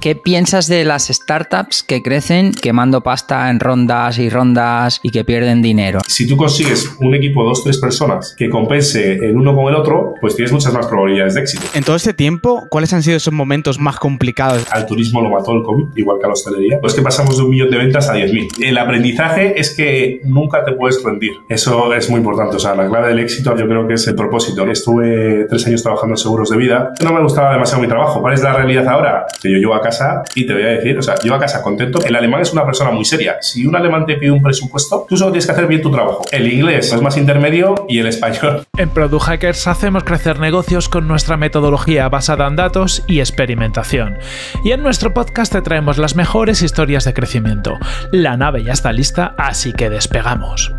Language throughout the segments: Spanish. ¿Qué piensas de las startups que crecen quemando pasta en rondas y rondas y que pierden dinero? Si tú consigues un equipo de 2 o 3 personas que compense el uno con el otro, pues tienes muchas más probabilidades de éxito. En todo este tiempo, ¿cuáles han sido esos momentos más complicados? Al turismo lo mató el COVID, igual que a la hostelería. Pues que pasamos de 1 millón de ventas a 10.000. El aprendizaje es que nunca te puedes rendir. Eso es muy importante. O sea, la clave del éxito yo creo que es el propósito. Estuve 3 años trabajando en seguros de vida. No me gustaba demasiado mi trabajo. ¿Cuál es la realidad ahora? Que yo llevo a casa y te voy a decir, o sea, llevo a casa contento. El alemán es una persona muy seria. Si un alemán te pide un presupuesto, tú solo tienes que hacer bien tu trabajo. El inglés es más intermedio y el español. En Product Hackers hacemos crecer negocios con nuestra metodología basada en datos y experimentación. Y en nuestro podcast te traemos las mejores historias de crecimiento. La nave ya está lista, así que despegamos.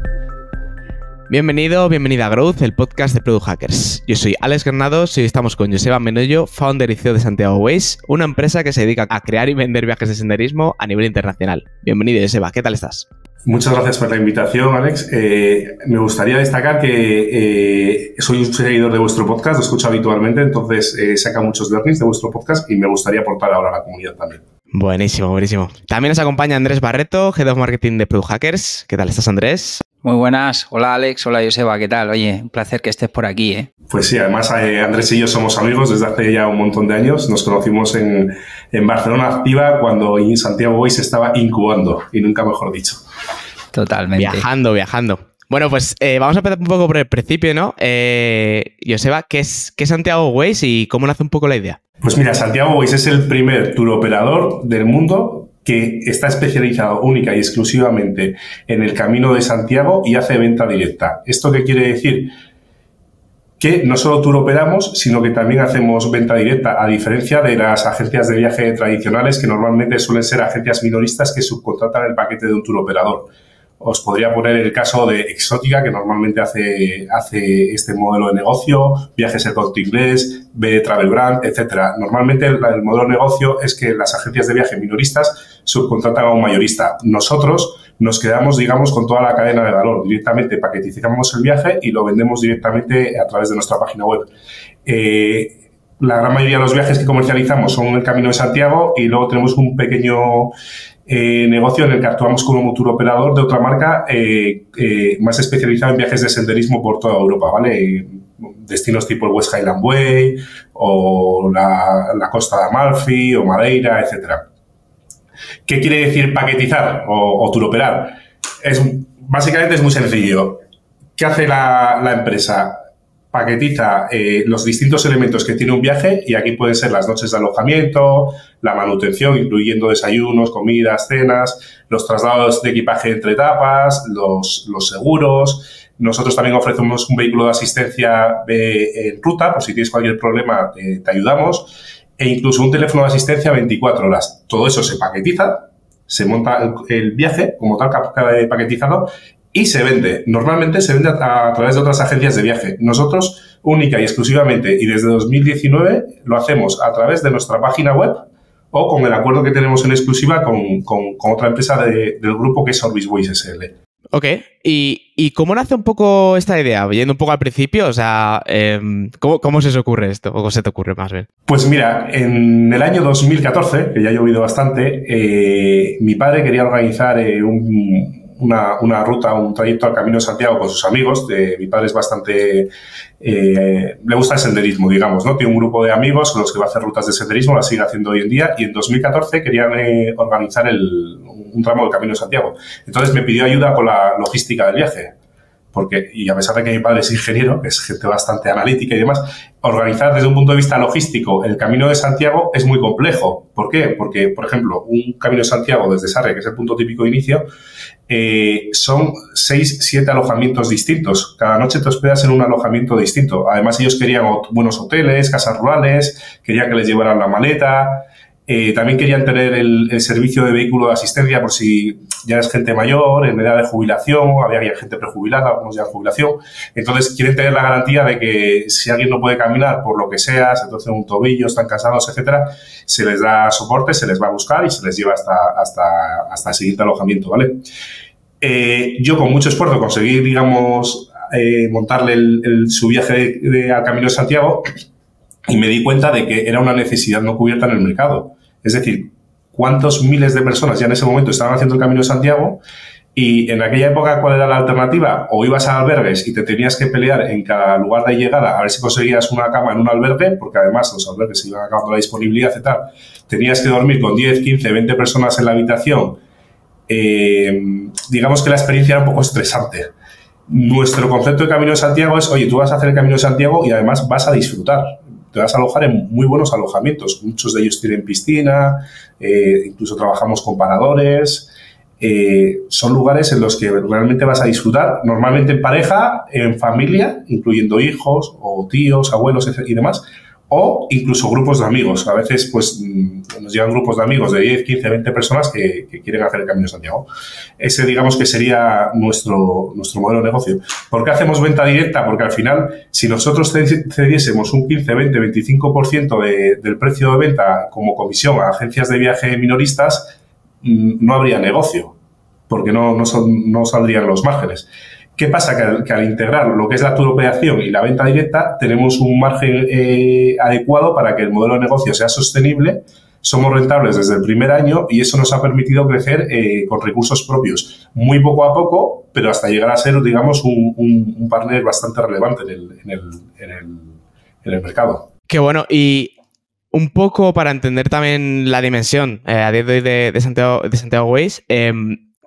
Bienvenido, bienvenida a Growth, el podcast de Product Hackers. Yo soy Alex Granados y hoy estamos con Joseba Menoyo, founder y CEO de Santiago Ways, una empresa que se dedica a crear y vender viajes de senderismo a nivel internacional. Bienvenido, Joseba, ¿qué tal estás? Muchas gracias por la invitación, Alex. Me gustaría destacar que soy un seguidor de vuestro podcast, lo escucho habitualmente, entonces saca muchos learnings de vuestro podcast y me gustaría aportar ahora a la comunidad también. Buenísimo, buenísimo. También nos acompaña Andrés Barreto, Head of Marketing de Product Hackers. ¿Qué tal estás, Andrés? Muy buenas. Hola, Alex. Hola, Joseba. ¿Qué tal? Oye, un placer que estés por aquí, ¿eh? Pues sí, además Andrés y yo somos amigos desde hace ya un montón de años. Nos conocimos en Barcelona Activa cuando Santiago Boy se estaba incubando, y nunca mejor dicho. Totalmente. Viajando. Bueno, pues vamos a empezar un poco por el principio, ¿no? Joseba, ¿qué es Santiago Ways y cómo nace un poco la idea? Pues mira, Santiago Ways es el primer turoperador del mundo que está especializado única y exclusivamente en el Camino de Santiago y hace venta directa. ¿Esto qué quiere decir? Que no solo turoperamos, sino que también hacemos venta directa, a diferencia de las agencias de viaje tradicionales, que normalmente suelen ser agencias minoristas que subcontratan el paquete de un turoperador. Os podría poner el caso de Exoticca, que normalmente hace este modelo de negocio, Viajes el Corte Inglés, B Travel Brand, etcétera. Normalmente el modelo de negocio es que las agencias de viaje minoristas subcontratan a un mayorista. Nosotros nos quedamos, digamos, con toda la cadena de valor. Directamente paquetizamos el viaje y lo vendemos directamente a través de nuestra página web. La gran mayoría de los viajes que comercializamos son en el Camino de Santiago y luego tenemos un pequeño negocio en el que actuamos como turoperador de otra marca más especializada en viajes de senderismo por toda Europa, ¿vale? Destinos tipo el West Highland Way o la costa de Amalfi o Madeira, etcétera. ¿Qué quiere decir paquetizar o turoperar? Básicamente es muy sencillo. ¿Qué hace la empresa? Paquetiza los distintos elementos que tiene un viaje, y aquí pueden ser las noches de alojamiento, la manutención, incluyendo desayunos, comidas, cenas, los traslados de equipaje entre etapas, los seguros. Nosotros también ofrecemos un vehículo de asistencia en ruta, por si tienes cualquier problema te ayudamos, e incluso un teléfono de asistencia 24 horas. Todo eso se paquetiza, se monta el viaje como tal paquetizado, y se vende. Normalmente se vende a través de otras agencias de viaje. Nosotros, única y exclusivamente, y desde 2019, lo hacemos a través de nuestra página web o con el acuerdo que tenemos en exclusiva con otra empresa del grupo, que es Orbis Ways SL. Ok. ¿Y cómo nace un poco esta idea? Yendo un poco al principio, o sea, ¿cómo se os ocurre esto? ¿O se te ocurre más bien? Pues mira, en el año 2014, que ya ha llovido bastante, mi padre quería organizar una ruta, un trayecto al Camino de Santiago con sus amigos. Mi padre es bastante... le gusta el senderismo, digamos, ¿no? Tiene un grupo de amigos con los que va a hacer rutas de senderismo, las sigue haciendo hoy en día, y en 2014 querían organizar un tramo del Camino de Santiago. Entonces me pidió ayuda con la logística del viaje, y a pesar de que mi padre es ingeniero, que es gente bastante analítica y demás, organizar desde un punto de vista logístico el Camino de Santiago es muy complejo. ¿Por qué? Porque, por ejemplo, un Camino de Santiago desde Sarre, que es el punto típico de inicio, son 6-7 alojamientos distintos. Cada noche te hospedas en un alojamiento distinto. Además, ellos querían buenos hoteles, casas rurales, querían que les llevaran la maleta. También querían tener el servicio de vehículo de asistencia por si ya eres gente mayor, en edad de jubilación, había gente prejubilada, algunos ya en jubilación. Entonces, quieren tener la garantía de que si alguien no puede caminar por lo que sea, se torce un tobillo, están cansados, etcétera, se les da soporte, se les va a buscar y se les lleva hasta el siguiente alojamiento, ¿vale? Yo, con mucho esfuerzo, conseguí, digamos, montarle su viaje al Camino de Santiago, y me di cuenta de que era una necesidad no cubierta en el mercado. Es decir, cuántos miles de personas ya en ese momento estaban haciendo el Camino de Santiago, y en aquella época, ¿cuál era la alternativa? O ibas a albergues y te tenías que pelear en cada lugar de llegada a ver si conseguías una cama en un albergue, porque además los albergues se iban acabando la disponibilidad y tal. Tenías que dormir con 10, 15, 20 personas en la habitación. Digamos que la experiencia era un poco estresante. Nuestro concepto de Camino de Santiago es, oye, tú vas a hacer el Camino de Santiago y además vas a disfrutar. Te vas a alojar en muy buenos alojamientos. Muchos de ellos tienen piscina, incluso trabajamos con paradores. Son lugares en los que realmente vas a disfrutar, normalmente en pareja, en familia, incluyendo hijos o tíos, abuelos y demás, o incluso grupos de amigos. A veces pues nos llegan grupos de amigos de 10, 15, 20 personas que quieren hacer el Camino de Santiago. Ese, digamos, que sería nuestro modelo de negocio. ¿Por qué hacemos venta directa? Porque al final, si nosotros cediésemos un 15, 20, 25% del precio de venta como comisión a agencias de viaje minoristas, no habría negocio, porque no saldrían los márgenes. ¿Qué pasa? Que al integrar lo que es la turopeación y la venta directa, tenemos un margen adecuado para que el modelo de negocio sea sostenible. Somos rentables desde el primer año y eso nos ha permitido crecer con recursos propios, muy poco a poco, pero hasta llegar a ser, digamos, un partner bastante relevante en el mercado. Qué bueno. Y un poco para entender también la dimensión a día de hoy de Santiago Ways,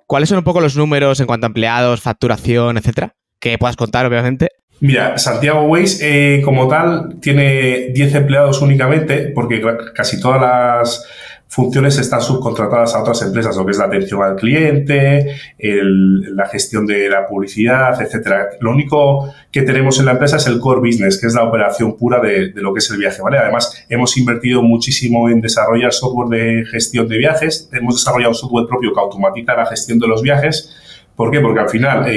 ¿cuáles son un poco los números en cuanto a empleados, facturación, etcétera? Que puedas contar, obviamente. Mira, Santiago Ways como tal tiene 10 empleados únicamente, porque casi todas las funciones están subcontratadas a otras empresas, lo que es la atención al cliente, la gestión de la publicidad, etcétera. Lo único que tenemos en la empresa es el core business, que es la operación pura de lo que es el viaje, ¿vale? Además, hemos invertido muchísimo en desarrollar software de gestión de viajes. Hemos desarrollado un software propio que automatiza la gestión de los viajes. ¿Por qué? Porque al final,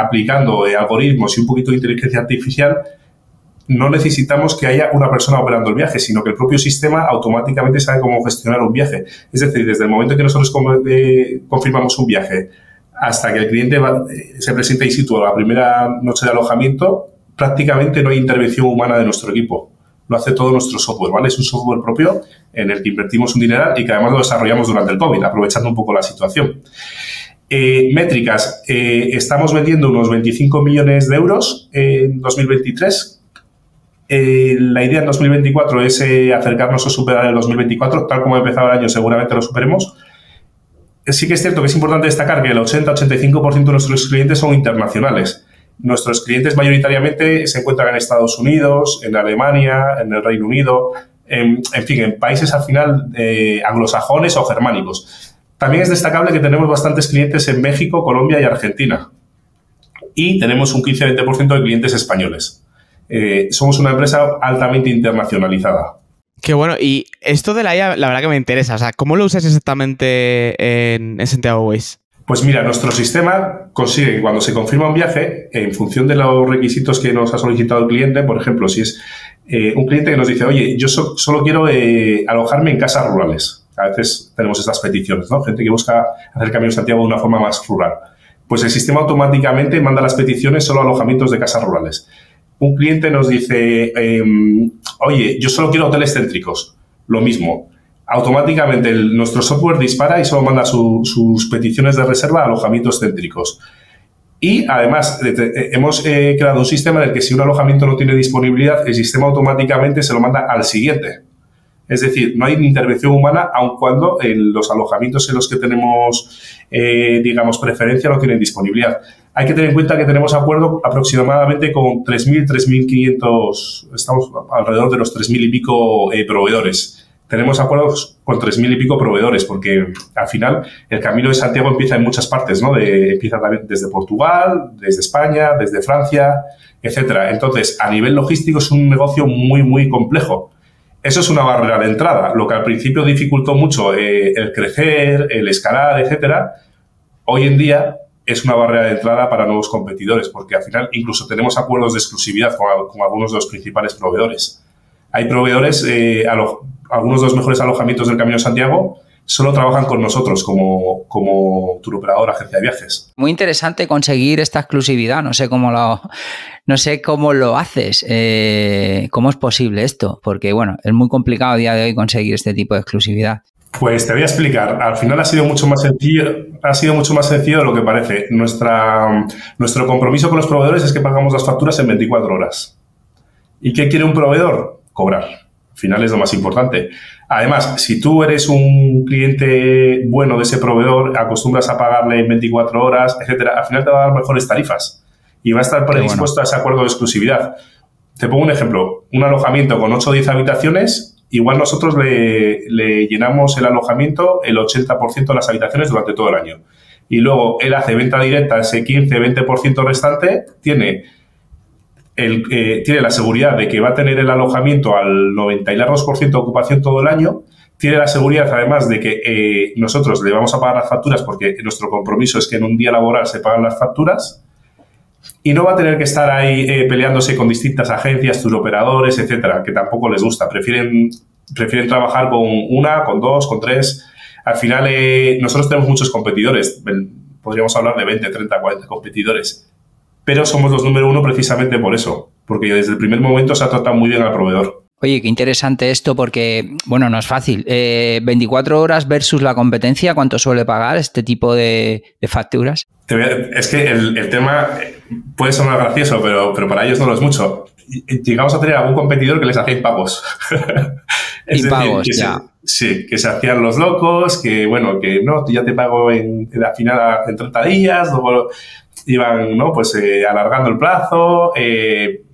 aplicando algoritmos y un poquito de inteligencia artificial, no necesitamos que haya una persona operando el viaje, sino que el propio sistema automáticamente sabe cómo gestionar un viaje. Es decir, desde el momento que nosotros confirmamos un viaje hasta que el cliente se presenta in situ a la primera noche de alojamiento, prácticamente no hay intervención humana de nuestro equipo. Lo hace todo nuestro software, ¿vale? Es un software propio en el que invertimos un dineral y que además lo desarrollamos durante el COVID, aprovechando un poco la situación. Métricas. Estamos vendiendo unos 25 millones de euros en 2023, la idea en 2024 es acercarnos o superar el 2024, tal como ha empezado el año seguramente lo superemos. Sí que es cierto que es importante destacar que el 80-85% de nuestros clientes son internacionales. Nuestros clientes mayoritariamente se encuentran en Estados Unidos, en Alemania, en el Reino Unido, en fin, en países al final anglosajones o germánicos. También es destacable que tenemos bastantes clientes en México, Colombia y Argentina. Y tenemos un 15-20% de clientes españoles. Somos una empresa altamente internacionalizada. Qué bueno. Y esto de la IA, la verdad que me interesa. O sea, ¿cómo lo usas exactamente en Santiago Ways? Pues mira, nuestro sistema consigue que cuando se confirma un viaje, en función de los requisitos que nos ha solicitado el cliente, por ejemplo, si es un cliente que nos dice, oye, yo solo quiero alojarme en casas rurales. A veces tenemos estas peticiones, ¿no? Gente que busca hacer Camino de Santiago de una forma más rural. Pues el sistema automáticamente manda las peticiones solo a alojamientos de casas rurales. Un cliente nos dice, oye, yo solo quiero hoteles céntricos. Lo mismo. Automáticamente nuestro software dispara y solo manda sus peticiones de reserva a alojamientos céntricos. Y, además, hemos creado un sistema en el que si un alojamiento no tiene disponibilidad, el sistema automáticamente se lo manda al siguiente. Es decir, no hay intervención humana, aun cuando los alojamientos en los que tenemos, digamos, preferencia no tienen disponibilidad. Hay que tener en cuenta que tenemos acuerdo aproximadamente con 3.000, 3.500, estamos alrededor de los 3.000 y pico proveedores. Tenemos acuerdos con 3.000 y pico proveedores porque, al final, el Camino de Santiago empieza en muchas partes, ¿no? Empieza también desde Portugal, desde España, desde Francia, etcétera. Entonces, a nivel logístico es un negocio muy, muy complejo. Eso es una barrera de entrada, lo que al principio dificultó mucho el crecer, el escalar, etcétera. Hoy en día es una barrera de entrada para nuevos competidores, porque al final incluso tenemos acuerdos de exclusividad con algunos de los principales proveedores. Hay proveedores, algunos de los mejores alojamientos del Camino de Santiago solo trabajan con nosotros como turoperador, agencia de viajes. Muy interesante conseguir esta exclusividad. No sé cómo lo haces. ¿Cómo es posible esto? Porque, bueno, es muy complicado a día de hoy conseguir este tipo de exclusividad. Pues te voy a explicar. Al final ha sido mucho más sencillo, de lo que parece. Nuestro compromiso con los proveedores es que pagamos las facturas en 24 horas. ¿Y qué quiere un proveedor? Cobrar. Al final es lo más importante. Además, si tú eres un cliente bueno de ese proveedor, acostumbras a pagarle en 24 horas, etcétera, al final te va a dar mejores tarifas y va a estar predispuesto a ese acuerdo de exclusividad. Te pongo un ejemplo. Un alojamiento con 8 o 10 habitaciones... Igual nosotros le llenamos el alojamiento el 80% de las habitaciones durante todo el año. Y luego él hace venta directa, ese 15-20% restante, tiene la seguridad de que va a tener el alojamiento al 90 y largos por ciento de ocupación todo el año. Tiene la seguridad, además, de que nosotros le vamos a pagar las facturas, porque nuestro compromiso es que en un día laboral se pagan las facturas. Y no va a tener que estar ahí peleándose con distintas agencias, turoperadores, etcétera, que tampoco les gusta. Prefieren trabajar con una, con dos, con tres. Al final, nosotros tenemos muchos competidores. Podríamos hablar de 20, 30, 40 competidores. Pero somos los número uno precisamente por eso. Porque desde el primer momento se ha tratado muy bien al proveedor. Oye, qué interesante esto porque, bueno, no es fácil. 24 horas versus la competencia, ¿cuánto suele pagar este tipo de facturas? Es que el tema puede sonar gracioso, pero para ellos no lo es mucho. Llegamos a tener algún competidor que les hacía impagos. Impagos, ya. Sí, que se hacían los locos, que bueno, que no, ya te pago en la final en 30 días, luego iban, ¿no? Pues alargando el plazo,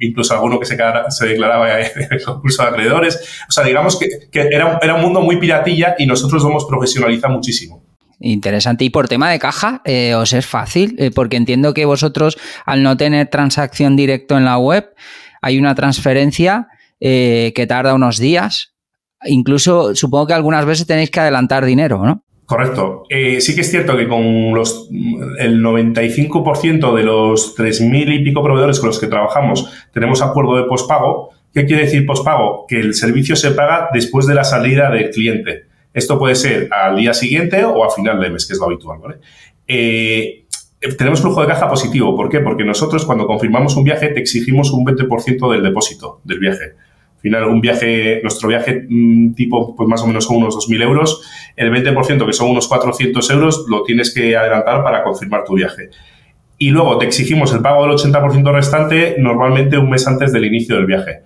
incluso alguno que se declaraba en el concurso de acreedores. O sea, digamos que era un mundo muy piratilla y nosotros lo hemos profesionalizado muchísimo. Interesante. Y por tema de caja, ¿os es fácil? Porque entiendo que vosotros, al no tener transacción directa en la web, hay una transferencia que tarda unos días. Incluso supongo que algunas veces tenéis que adelantar dinero, ¿no? Correcto. Sí que es cierto que con el 95% de los 3.000 y pico proveedores con los que trabajamos tenemos acuerdo de pospago. ¿Qué quiere decir pospago? Que el servicio se paga después de la salida del cliente. Esto puede ser al día siguiente o a final de mes, que es lo habitual, ¿vale? Tenemos flujo de caja positivo. ¿Por qué? Porque nosotros cuando confirmamos un viaje te exigimos un 20% del depósito del viaje. Al final, nuestro viaje tipo, pues más o menos son unos 2.000 euros. El 20%, que son unos 400 euros, lo tienes que adelantar para confirmar tu viaje. Y luego te exigimos el pago del 80% restante, normalmente un mes antes del inicio del viaje.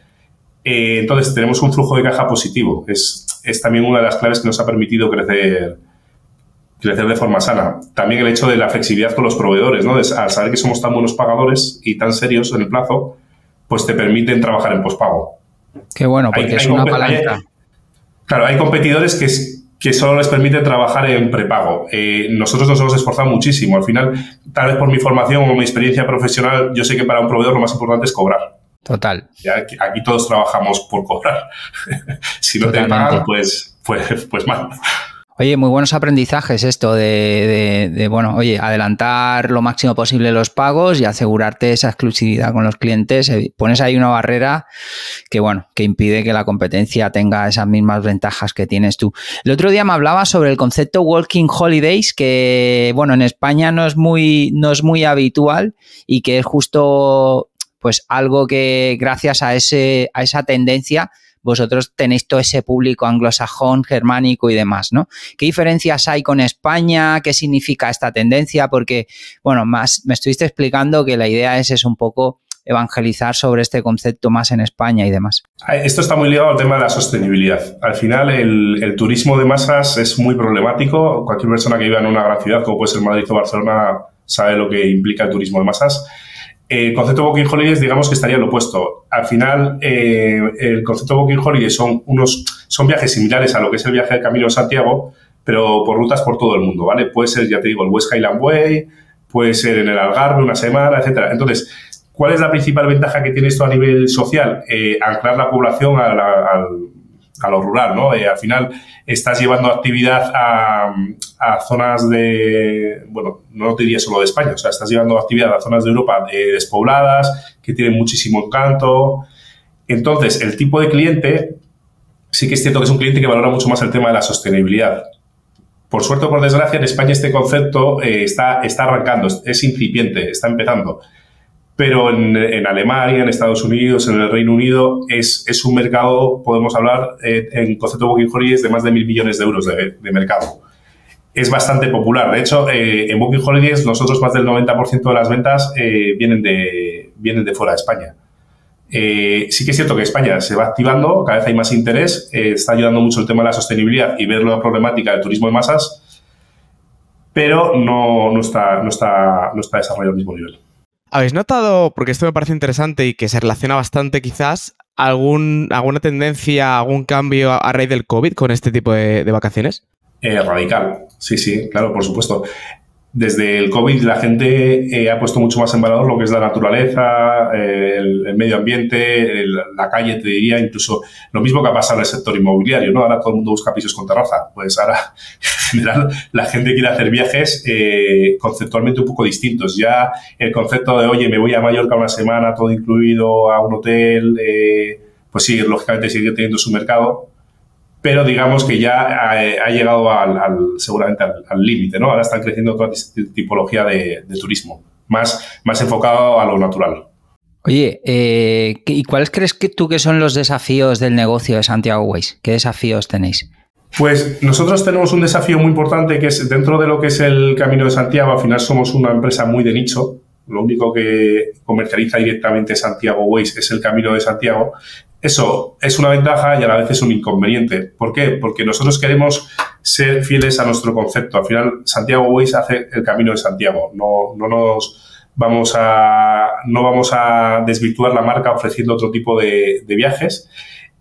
Entonces, tenemos un flujo de caja positivo. Es también una de las claves que nos ha permitido crecer de forma sana. También el hecho de la flexibilidad con los proveedores, ¿no? Al saber que somos tan buenos pagadores y tan serios en el plazo, pues te permiten trabajar en pospago. Qué bueno, porque es una palanca. Claro, hay competidores que solo les permite trabajar en prepago. Nosotros nos hemos esforzado muchísimo. Al final, tal vez por mi formación o mi experiencia profesional, yo sé que para un proveedor lo más importante es cobrar. Total. Aquí todos trabajamos por cobrar. Si no Totalmente. Te pagan, pues mal. Oye, muy buenos aprendizajes esto de bueno, oye, adelantar lo máximo posible los pagos y asegurarte esa exclusividad con los clientes. Pones ahí una barrera que, bueno, que impide que la competencia tenga esas mismas ventajas que tienes tú. El otro día me hablabas sobre el concepto Walking Holidays, que, bueno, en España no es muy habitual y que es justo, pues, algo que gracias a esa tendencia vosotros tenéis todo ese público anglosajón, germánico y demás, ¿no? ¿Qué diferencias hay con España? ¿Qué significa esta tendencia? Porque, bueno, me estuviste explicando que la idea es un poco evangelizar sobre este concepto más en España y demás. Esto está muy ligado al tema de la sostenibilidad. Al final, el turismo de masas es muy problemático. Cualquier persona que viva en una gran ciudad, como puede ser Madrid o Barcelona, sabe lo que implica el turismo de masas. El concepto de Walking Holidays, digamos que estaría lo opuesto. Al final, el concepto de Walking Holidays son viajes similares a lo que es el viaje del Camino de Santiago, pero por rutas por todo el mundo, ¿vale? Puede ser, ya te digo, el West Highland Way, puede ser en el Algarve una semana, etcétera. Entonces, ¿cuál es la principal ventaja que tiene esto a nivel social? Anclar la población a lo rural, ¿no? Al final estás llevando actividad a zonas de, bueno, no te diría solo de España, o sea, estás llevando actividad a zonas de Europa despobladas, que tienen muchísimo encanto. Entonces, el tipo de cliente, sí que es cierto que es un cliente que valora mucho más el tema de la sostenibilidad. Por suerte o por desgracia, en España este concepto está arrancando, es incipiente, está empezando. Pero en Alemania, en Estados Unidos, en el Reino Unido, es un mercado, podemos hablar, en concepto de Booking Holidays, de más de 1.000 millones de euros de mercado. Es bastante popular. De hecho, en Booking Holidays, nosotros más del 90% de las ventas vienen de fuera de España. Sí que es cierto que España se va activando, cada vez hay más interés, está ayudando mucho el tema de la sostenibilidad y ver la problemática del turismo de masas, pero no está desarrollado al mismo nivel. ¿Habéis notado, porque esto me parece interesante y que se relaciona bastante quizás, alguna tendencia, algún cambio a raíz del COVID con este tipo de vacaciones? Radical, sí, claro, por supuesto. Desde el COVID la gente ha puesto mucho más en valor lo que es la naturaleza, el medio ambiente, la calle, te diría, incluso lo mismo que ha pasado en el sector inmobiliario, ¿no? Ahora todo el mundo busca pisos con terraza. Pues ahora, en general, la gente quiere hacer viajes conceptualmente un poco distintos. Ya el concepto de, oye, me voy a Mallorca una semana, todo incluido, a un hotel, pues sí, lógicamente sigue teniendo su mercado. Pero digamos que ya ha llegado seguramente al límite, ¿no? Ahora están creciendo otra tipología de turismo, más enfocado a lo natural. Oye, ¿y cuáles crees que son los desafíos del negocio de Santiago Ways? ¿Qué desafíos tenéis? Pues nosotros tenemos un desafío muy importante que es dentro de lo que es el Camino de Santiago. Al final somos una empresa muy de nicho. Lo único que comercializa directamente Santiago Ways es el Camino de Santiago. Eso es una ventaja y a la vez es un inconveniente. ¿Por qué? Porque nosotros queremos ser fieles a nuestro concepto. Al final, Santiago Ways hace el Camino de Santiago. No vamos a desvirtuar la marca ofreciendo otro tipo de viajes.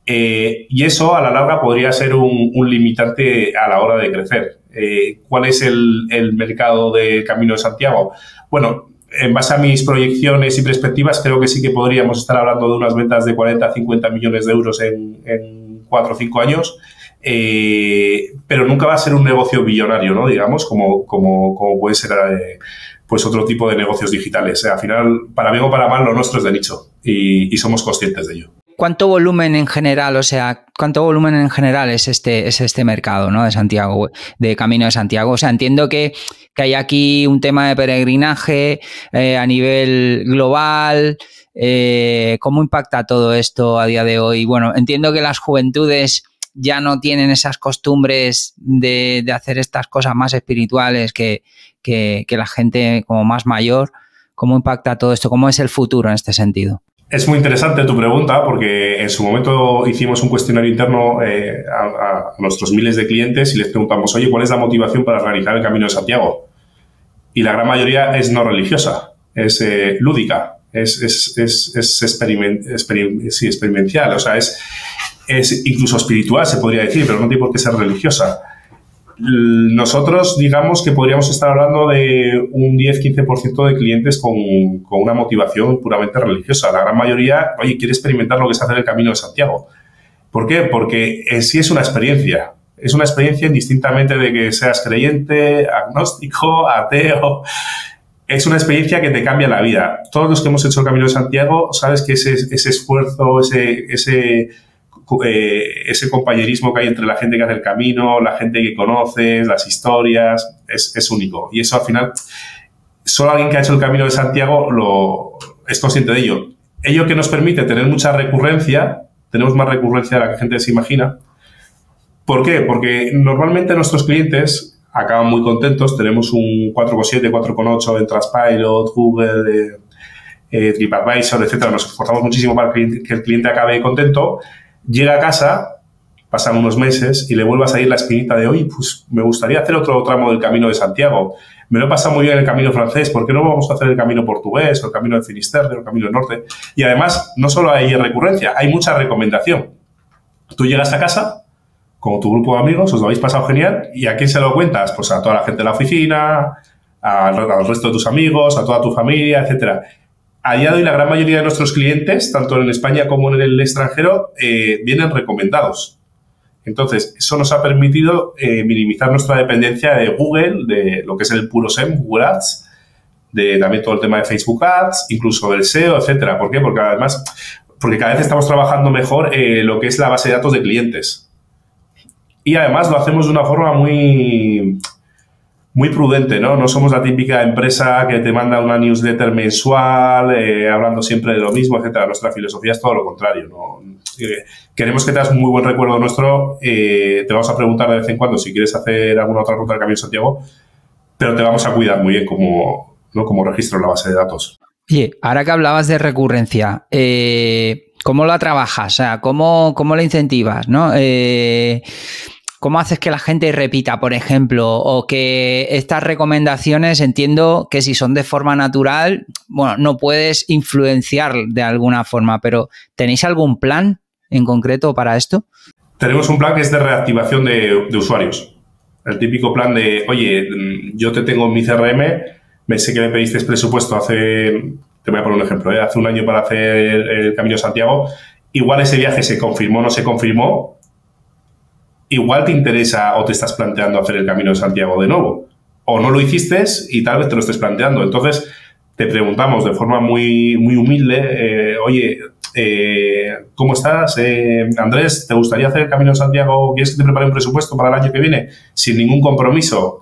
Y eso, a la larga, podría ser un limitante a la hora de crecer. ¿Cuál es el mercado del Camino de Santiago? Bueno, en base a mis proyecciones y perspectivas, creo que sí que podríamos estar hablando de unas ventas de 40 a 50 millones de euros en 4 o 5 años, pero nunca va a ser un negocio billonario, ¿no? Digamos, como puede ser pues otro tipo de negocios digitales. Al final, para bien o para mal, lo nuestro es de nicho y somos conscientes de ello. ¿Cuánto volumen en general, es este mercado, ¿no? De Santiago, de Camino de Santiago? O sea, entiendo que hay aquí un tema de peregrinaje a nivel global. ¿Cómo impacta todo esto a día de hoy? Bueno, entiendo que las juventudes ya no tienen esas costumbres de hacer estas cosas más espirituales que la gente como más mayor. ¿Cómo impacta todo esto? ¿Cómo es el futuro en este sentido? Es muy interesante tu pregunta porque en su momento hicimos un cuestionario interno a nuestros miles de clientes y les preguntamos, oye, ¿cuál es la motivación para realizar el Camino de Santiago? Y la gran mayoría es no religiosa, es lúdica, es experimencial, o sea, es incluso espiritual, se podría decir, pero no tiene por qué ser religiosa. Nosotros, digamos que podríamos estar hablando de un 10-15% de clientes con una motivación puramente religiosa. La gran mayoría, oye, quiere experimentar lo que es hacer el Camino de Santiago. ¿Por qué? Porque en sí es una experiencia. Es una experiencia indistintamente de que seas creyente, agnóstico, ateo. Es una experiencia que te cambia la vida. Todos los que hemos hecho el Camino de Santiago, sabes que ese esfuerzo, ese compañerismo que hay entre la gente que hace el camino, la gente que conoces, las historias, es único. Y eso, al final, solo alguien que ha hecho el Camino de Santiago es consciente de ello. Ello que nos permite tener mucha recurrencia, tenemos más recurrencia de la que la gente se imagina. ¿Por qué? Porque normalmente nuestros clientes acaban muy contentos. Tenemos un 4,7, 4,8 en Trustpilot, Google, TripAdvisor, etcétera. Nos esforzamos muchísimo para que el cliente acabe contento. Llega a casa, pasan unos meses y le vuelve a salir la espinita de, oye, pues me gustaría hacer otro tramo del Camino de Santiago. Me lo he pasado muy bien el Camino francés, ¿por qué no vamos a hacer el Camino portugués o el Camino de Finisterre o el Camino del Norte? Y además, no solo hay recurrencia, hay mucha recomendación. Tú llegas a casa con tu grupo de amigos, os lo habéis pasado genial, ¿y a quién se lo cuentas? Pues a toda la gente de la oficina, al resto de tus amigos, a toda tu familia, etcétera. A día de hoy, la gran mayoría de nuestros clientes, tanto en España como en el extranjero, vienen recomendados. Entonces, eso nos ha permitido minimizar nuestra dependencia de Google, de lo que es el puro SEM, Google Ads, de también todo el tema de Facebook Ads, incluso del SEO, etcétera. ¿Por qué? Porque además, cada vez estamos trabajando mejor lo que es la base de datos de clientes. Y además lo hacemos de una forma muy muy prudente, ¿no? No somos la típica empresa que te manda una newsletter mensual, hablando siempre de lo mismo, etcétera. Nuestra filosofía es todo lo contrario, ¿no? Queremos que te hagas un muy buen recuerdo nuestro. Te vamos a preguntar de vez en cuando si quieres hacer alguna otra ruta del Camino de Santiago, pero te vamos a cuidar muy bien como, ¿no?, como registro en la base de datos. Oye, ahora que hablabas de recurrencia, ¿cómo la trabajas? O sea, ¿cómo la incentivas, no? ¿Cómo haces que la gente repita, por ejemplo? O que estas recomendaciones, entiendo que si son de forma natural, bueno, no puedes influenciar de alguna forma, pero ¿tenéis algún plan en concreto para esto? Tenemos un plan que es de reactivación de usuarios. El típico plan de, oye, yo te tengo en mi CRM, me sé que me pediste presupuesto hace, te voy a poner un ejemplo, hace un año para hacer el Camino de Santiago. Igual ese viaje se confirmó, no se confirmó. Igual te interesa o te estás planteando hacer el Camino de Santiago de nuevo, o no lo hiciste y tal vez te lo estés planteando. Entonces, te preguntamos de forma muy, muy humilde, oye, ¿cómo estás? Andrés, ¿te gustaría hacer el Camino de Santiago? ¿Quieres que te prepare un presupuesto para el año que viene? Sin ningún compromiso.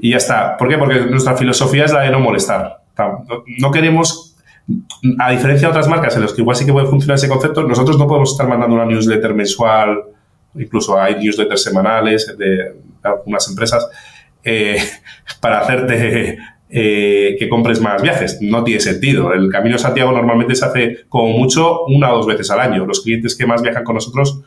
Y ya está. ¿Por qué? Porque nuestra filosofía es la de no molestar. No queremos, a diferencia de otras marcas en las que igual sí que puede funcionar ese concepto, nosotros no podemos estar mandando una newsletter mensual. Incluso hay newsletters semanales de algunas empresas para hacerte que compres más viajes. No tiene sentido. El Camino de Santiago normalmente se hace como mucho 1 o 2 veces al año. Los clientes que más viajan con nosotros,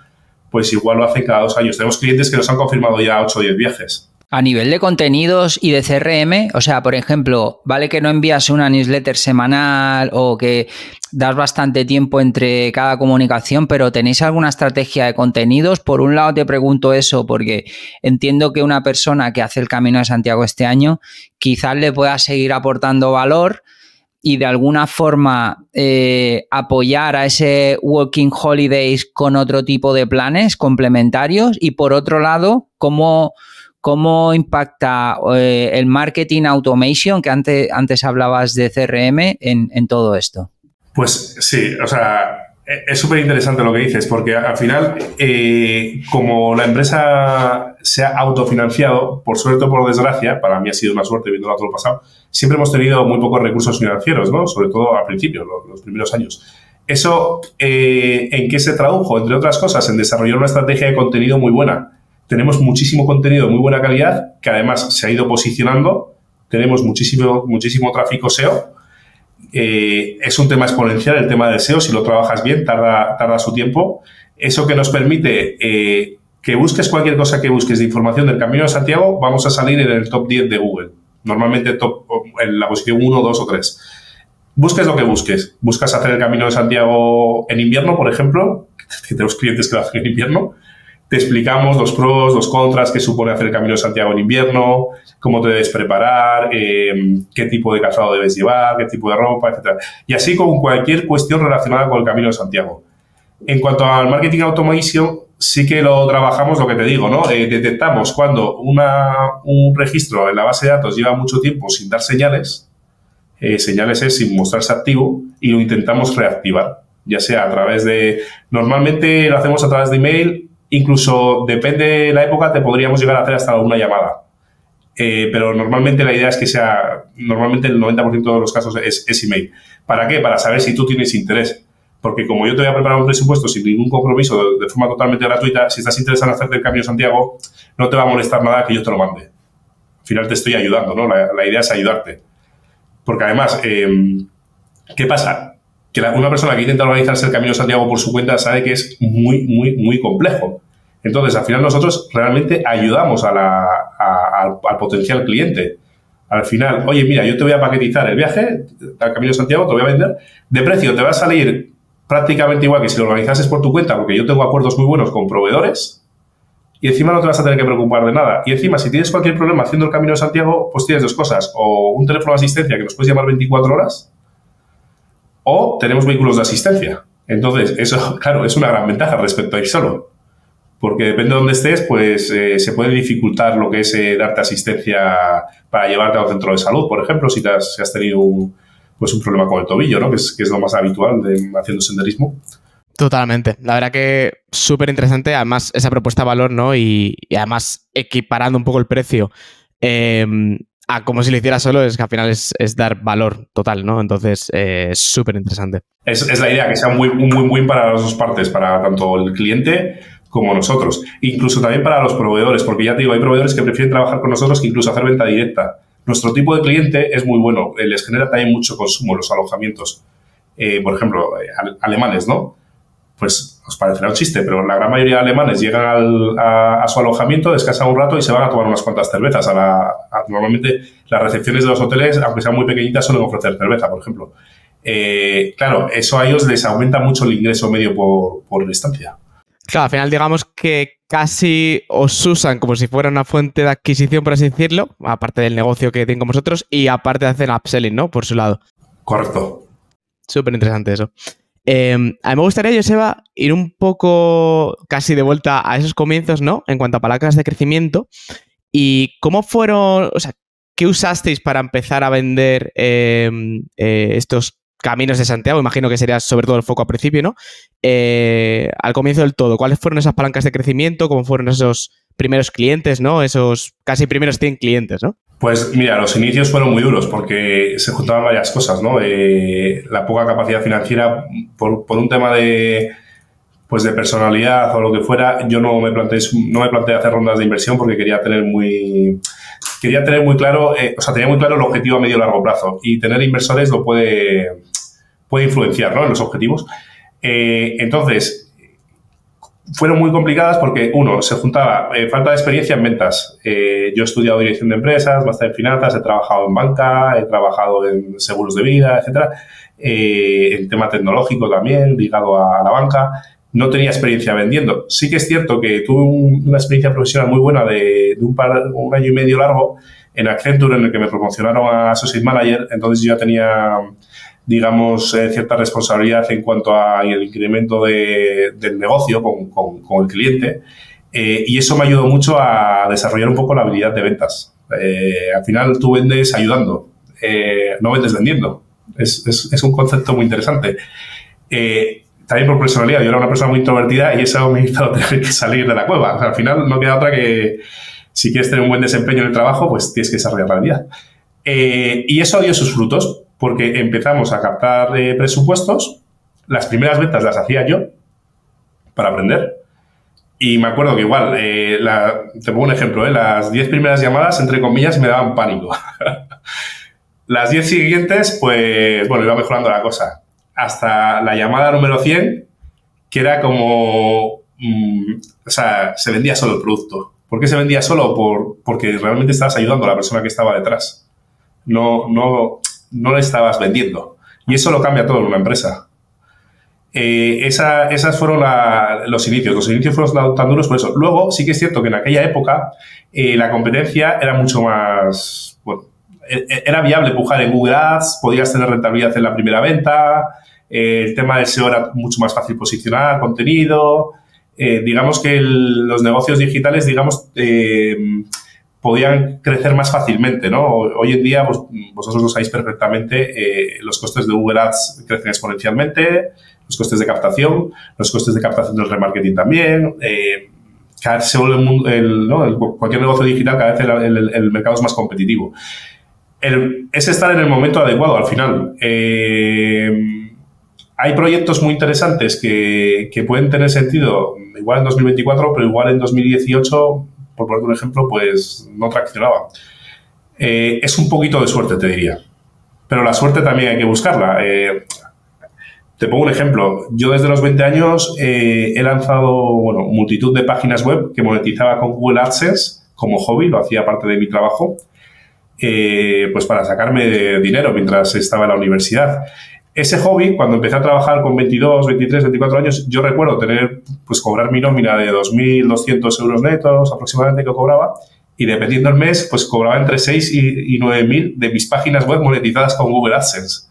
pues igual lo hacen cada 2 años. Tenemos clientes que nos han confirmado ya 8 o 10 viajes. A nivel de contenidos y de CRM, o sea, por ejemplo, vale que no envías una newsletter semanal o que das bastante tiempo entre cada comunicación, pero ¿tenéis alguna estrategia de contenidos? Por un lado te pregunto eso porque entiendo que una persona que hace el Camino de Santiago este año quizás le pueda seguir aportando valor y de alguna forma apoyar a ese Walking Holidays con otro tipo de planes complementarios y por otro lado, ¿Cómo impacta el marketing automation, que antes hablabas de CRM, en todo esto? Pues sí, o sea, es súper interesante lo que dices, porque al final, como la empresa se ha autofinanciado, por suerte o por desgracia, para mí ha sido una suerte viendo todo lo pasado, siempre hemos tenido muy pocos recursos financieros, ¿no? Sobre todo al principio, los primeros años. Eso, ¿en qué se tradujo? Entre otras cosas, en desarrollar una estrategia de contenido muy buena. Tenemos muchísimo contenido de muy buena calidad, que además se ha ido posicionando. Tenemos muchísimo tráfico SEO. Es un tema exponencial el tema del SEO. Si lo trabajas bien, tarda su tiempo. Eso que nos permite que busques cualquier cosa que busques de información del Camino de Santiago, vamos a salir en el top 10 de Google. Normalmente en la posición 1, 2 o 3. Busques lo que busques. Buscas hacer el Camino de Santiago en invierno, por ejemplo, que tenemos clientes que lo hacen en invierno. Te explicamos los pros, los contras, qué supone hacer el Camino de Santiago en invierno, cómo te debes preparar, qué tipo de calzado debes llevar, qué tipo de ropa, etcétera. Y así con cualquier cuestión relacionada con el Camino de Santiago. En cuanto al marketing automation, sí que lo trabajamos, lo que te digo, ¿no? Detectamos cuando un registro en la base de datos lleva mucho tiempo sin dar señales, señales es sin mostrarse activo, y lo intentamos reactivar, ya sea a través de... Normalmente lo hacemos a través de email. Incluso, depende de la época, te podríamos llegar a hacer hasta una llamada. Pero normalmente la idea es que sea... Normalmente el 90% de los casos es email. ¿Para qué? Para saber si tú tienes interés. Porque como yo te voy a preparar un presupuesto sin ningún compromiso, de forma totalmente gratuita, si estás interesado en hacerte el Camino de Santiago, no te va a molestar nada que yo te lo mande. Al final te estoy ayudando, ¿no? La idea es ayudarte. Porque además, ¿qué pasa? Que una persona que intenta organizarse el Camino de Santiago por su cuenta sabe que es muy, muy, muy complejo. Entonces, al final nosotros realmente ayudamos al potencial cliente. Al final, oye, mira, yo te voy a paquetizar el viaje al Camino de Santiago, te lo voy a vender. De precio te va a salir prácticamente igual que si lo organizases por tu cuenta, porque yo tengo acuerdos muy buenos con proveedores y encima no te vas a tener que preocupar de nada. Y encima, si tienes cualquier problema haciendo el Camino de Santiago, pues tienes 2 cosas. O un teléfono de asistencia que nos puedes llamar 24 horas... O tenemos vehículos de asistencia. Entonces, eso, claro, es una gran ventaja respecto a ir solo. Porque depende de dónde estés, pues se puede dificultar lo que es darte asistencia para llevarte a un centro de salud, por ejemplo, si has tenido un problema con el tobillo, ¿no? Que es lo más habitual haciendo senderismo. Totalmente. La verdad que súper interesante. Además, esa propuesta de valor, ¿no? Y además, equiparando un poco el precio a como si lo hiciera solo, es que al final es dar valor total, ¿no? Entonces, es súper interesante. Es la idea, que sea un win-win para las dos partes, para tanto el cliente como nosotros. Incluso también para los proveedores, porque ya te digo, hay proveedores que prefieren trabajar con nosotros que incluso hacer venta directa. Nuestro tipo de cliente es muy bueno, les genera también mucho consumo los alojamientos. Por ejemplo, alemanes, ¿no? Pues os parecerá un chiste, pero la gran mayoría de alemanes llegan a su alojamiento, descansan un rato y se van a tomar unas cuantas cervezas. Normalmente las recepciones de los hoteles, aunque sean muy pequeñitas, suelen ofrecer cerveza, por ejemplo. Claro, eso a ellos les aumenta mucho el ingreso medio por estancia. Claro, al final digamos que casi os usan como si fuera una fuente de adquisición, por así decirlo, aparte del negocio que tienen con vosotros y aparte de hacer upselling, ¿no? Por su lado. Correcto. Súper interesante eso. A mí me gustaría, Joseba, ir un poco casi de vuelta a esos comienzos, ¿no? En cuanto a palancas de crecimiento y cómo fueron, o sea, ¿qué usasteis para empezar a vender estos Caminos de Santiago? Imagino que sería sobre todo el foco al principio, ¿no? Al comienzo del todo, ¿cuáles fueron esas palancas de crecimiento? ¿Cómo fueron esos primeros clientes, ¿no? Esos casi primeros 100 clientes, ¿no? Pues mira, los inicios fueron muy duros porque se juntaban varias cosas, ¿no? La poca capacidad financiera por un tema de, pues de personalidad o lo que fuera. Yo no me planteé hacer rondas de inversión porque quería tener muy claro, tenía muy claro el objetivo a medio y largo plazo, y tener inversores lo puede influenciar, ¿no? En los objetivos. Entonces, fueron muy complicadas porque, uno, se juntaba falta de experiencia en ventas. Yo he estudiado dirección de empresas, máster en finanzas, he trabajado en banca, he trabajado en seguros de vida, etcétera. El tema tecnológico también, ligado a la banca. No tenía experiencia vendiendo. Sí que es cierto que tuve una experiencia profesional muy buena de un año y medio largo en Accenture, en el que me promocionaron a Associate Manager. Entonces, yo ya tenía, digamos, cierta responsabilidad en cuanto al incremento del negocio con el cliente, y eso me ayudó mucho a desarrollar un poco la habilidad de ventas. Al final tú vendes ayudando, no vendes vendiendo. Es un concepto muy interesante. También por personalidad, yo era una persona muy introvertida y eso me hizo tener que salir de la cueva. O sea, al final no queda otra que, si quieres tener un buen desempeño en el trabajo, pues tienes que desarrollar la habilidad. Y eso dio sus frutos, porque empezamos a captar presupuestos. Las primeras ventas las hacía yo para aprender. Y me acuerdo que igual, te pongo un ejemplo, las 10 primeras llamadas, entre comillas, me daban pánico. Las 10 siguientes, pues, bueno, iba mejorando la cosa. Hasta la llamada número 100, que era como, o sea, se vendía solo el producto. ¿Por qué se vendía solo? Porque realmente estabas ayudando a la persona que estaba detrás. No le estabas vendiendo. Y eso lo cambia todo en una empresa. Esas fueron los inicios. Los inicios fueron tan duros por eso. Luego, sí que es cierto que en aquella época la competencia era mucho más... Bueno, era viable pujar en Google Ads, podías tener rentabilidad en la primera venta, el tema del SEO era mucho más fácil posicionar, contenido... digamos que los negocios digitales, digamos... podían crecer más fácilmente, ¿no? Hoy en día, pues, vosotros lo sabéis perfectamente, los costes de Google Ads crecen exponencialmente, los costes de captación del remarketing también. Cada vez se vuelve cualquier negocio digital, cada vez el mercado es más competitivo. Es estar en el momento adecuado al final. Hay proyectos muy interesantes que pueden tener sentido, igual en 2024, pero igual en 2018... por un ejemplo, pues no traccionaba. Es un poquito de suerte, te diría. Pero la suerte también hay que buscarla. Te pongo un ejemplo. Yo desde los 20 años he lanzado multitud de páginas web que monetizaba con Google AdSense como hobby, lo hacía parte de mi trabajo, pues para sacarme dinero mientras estaba en la universidad. Ese hobby, cuando empecé a trabajar con 22, 23, 24 años, yo recuerdo cobrar mi nómina de 2.200 euros netos aproximadamente que cobraba, y dependiendo del mes, pues cobraba entre 6 y 9.000 de mis páginas web monetizadas con Google AdSense.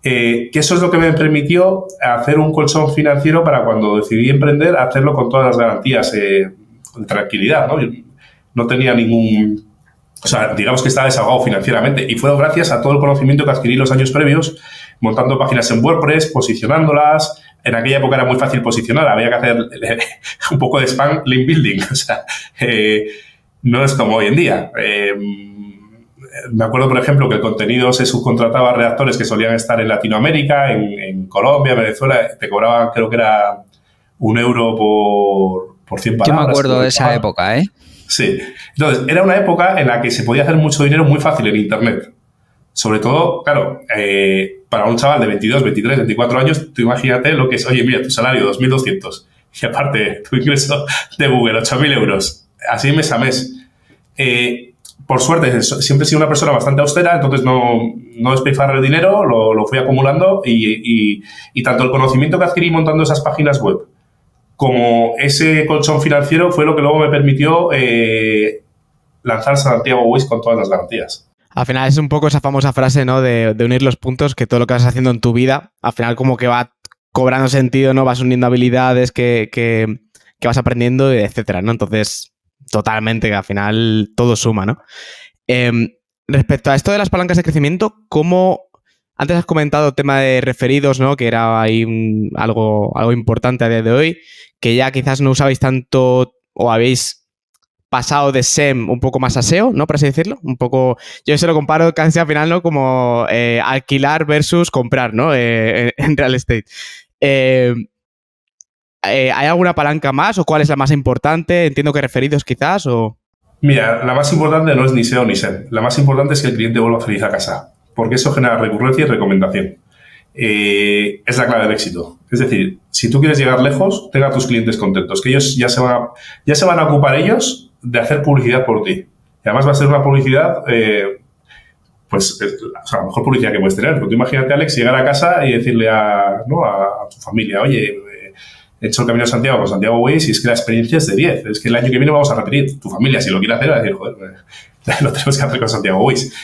Que eso es lo que me permitió hacer un colchón financiero para cuando decidí emprender, hacerlo con todas las garantías de tranquilidad, ¿no? Yo no tenía ningún... O sea, digamos que estaba desahogado financieramente, y fue gracias a todo el conocimiento que adquirí los años previos montando páginas en WordPress, posicionándolas. En aquella época era muy fácil posicionar, había que hacer un poco de spam link building. O sea, no es como hoy en día. Me acuerdo, por ejemplo, que el contenido se subcontrataba a redactores que solían estar en Latinoamérica, en Colombia, Venezuela. Te cobraban, creo que era 1 euro por 100 palabras. Yo me acuerdo de esa época, ¿eh? Sí. Entonces, era una época en la que se podía hacer mucho dinero muy fácil en Internet. Sobre todo, claro, para un chaval de 22, 23, 24 años, tú imagínate lo que es, oye, mira, tu salario 2.200 y aparte tu ingreso de Google, 8.000 euros, así mes a mes. Por suerte, siempre he sido una persona bastante austera, entonces no despilfarré el dinero, lo fui acumulando y tanto el conocimiento que adquirí montando esas páginas web como ese colchón financiero fue lo que luego me permitió lanzar Santiago Ways con todas las garantías. Al final es un poco esa famosa frase, ¿no? De unir los puntos, que todo lo que vas haciendo en tu vida, al final como que va cobrando sentido, ¿no? Vas uniendo habilidades que vas aprendiendo, etcétera, ¿no? Entonces... Totalmente, que al final todo suma, ¿no? Respecto a esto de las palancas de crecimiento, ¿cómo...? Antes has comentado el tema de referidos, ¿no? Que era ahí algo importante a día de hoy, que ya quizás no usabais tanto o habéis pasado de SEM un poco más a SEO, ¿no? Por así decirlo. Un poco... Yo se lo comparo casi al final, ¿no? Como alquilar versus comprar, ¿no? En real estate. ¿Hay alguna palanca más o cuál es la más importante? Entiendo que referidos quizás o... Mira, la más importante no es ni SEO ni SEM. La más importante es que el cliente vuelva feliz a casa, porque eso genera recurrencia y recomendación. Es la clave del éxito. Es decir, si tú quieres llegar lejos, tenga a tus clientes contentos, que ellos ya se van a ocupar ellos de hacer publicidad por ti. Y además va a ser una publicidad... o sea, la mejor publicidad que puedes tener. Porque tú imagínate, Alex, llegar a casa y decirle a tu familia, oye... He hecho el Camino de Santiago con Santiago Ways y es que la experiencia es de 10. Es que el año que viene vamos a repetir. Tu familia, si lo quiere hacer, va a decir, joder, lo tenemos que hacer con Santiago Ways.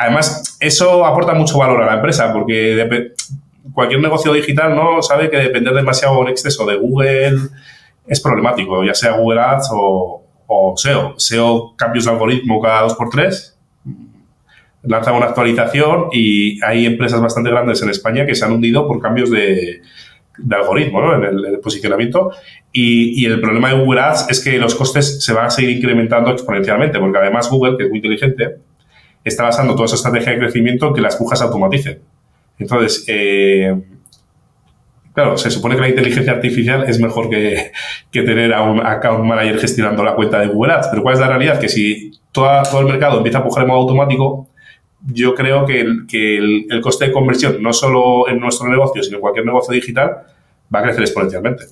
Además, eso aporta mucho valor a la empresa porque cualquier negocio digital no sabe que depender demasiado en exceso de Google es problemático, ya sea Google Ads o SEO. SEO, cambios de algoritmo cada 2x3, lanza una actualización y hay empresas bastante grandes en España que se han hundido por cambios de algoritmo, ¿no? En el posicionamiento y el problema de Google Ads es que los costes se van a seguir incrementando exponencialmente porque además Google, que es muy inteligente, está basando toda su estrategia de crecimiento en que las pujas automaticen. Entonces, claro, se supone que la inteligencia artificial es mejor que tener a un account manager gestionando la cuenta de Google Ads, pero ¿cuál es la realidad? Que si todo el mercado empieza a pujar en modo automático, yo creo que el coste de conversión, no solo en nuestro negocio, sino en cualquier negocio digital, va a crecer exponencialmente.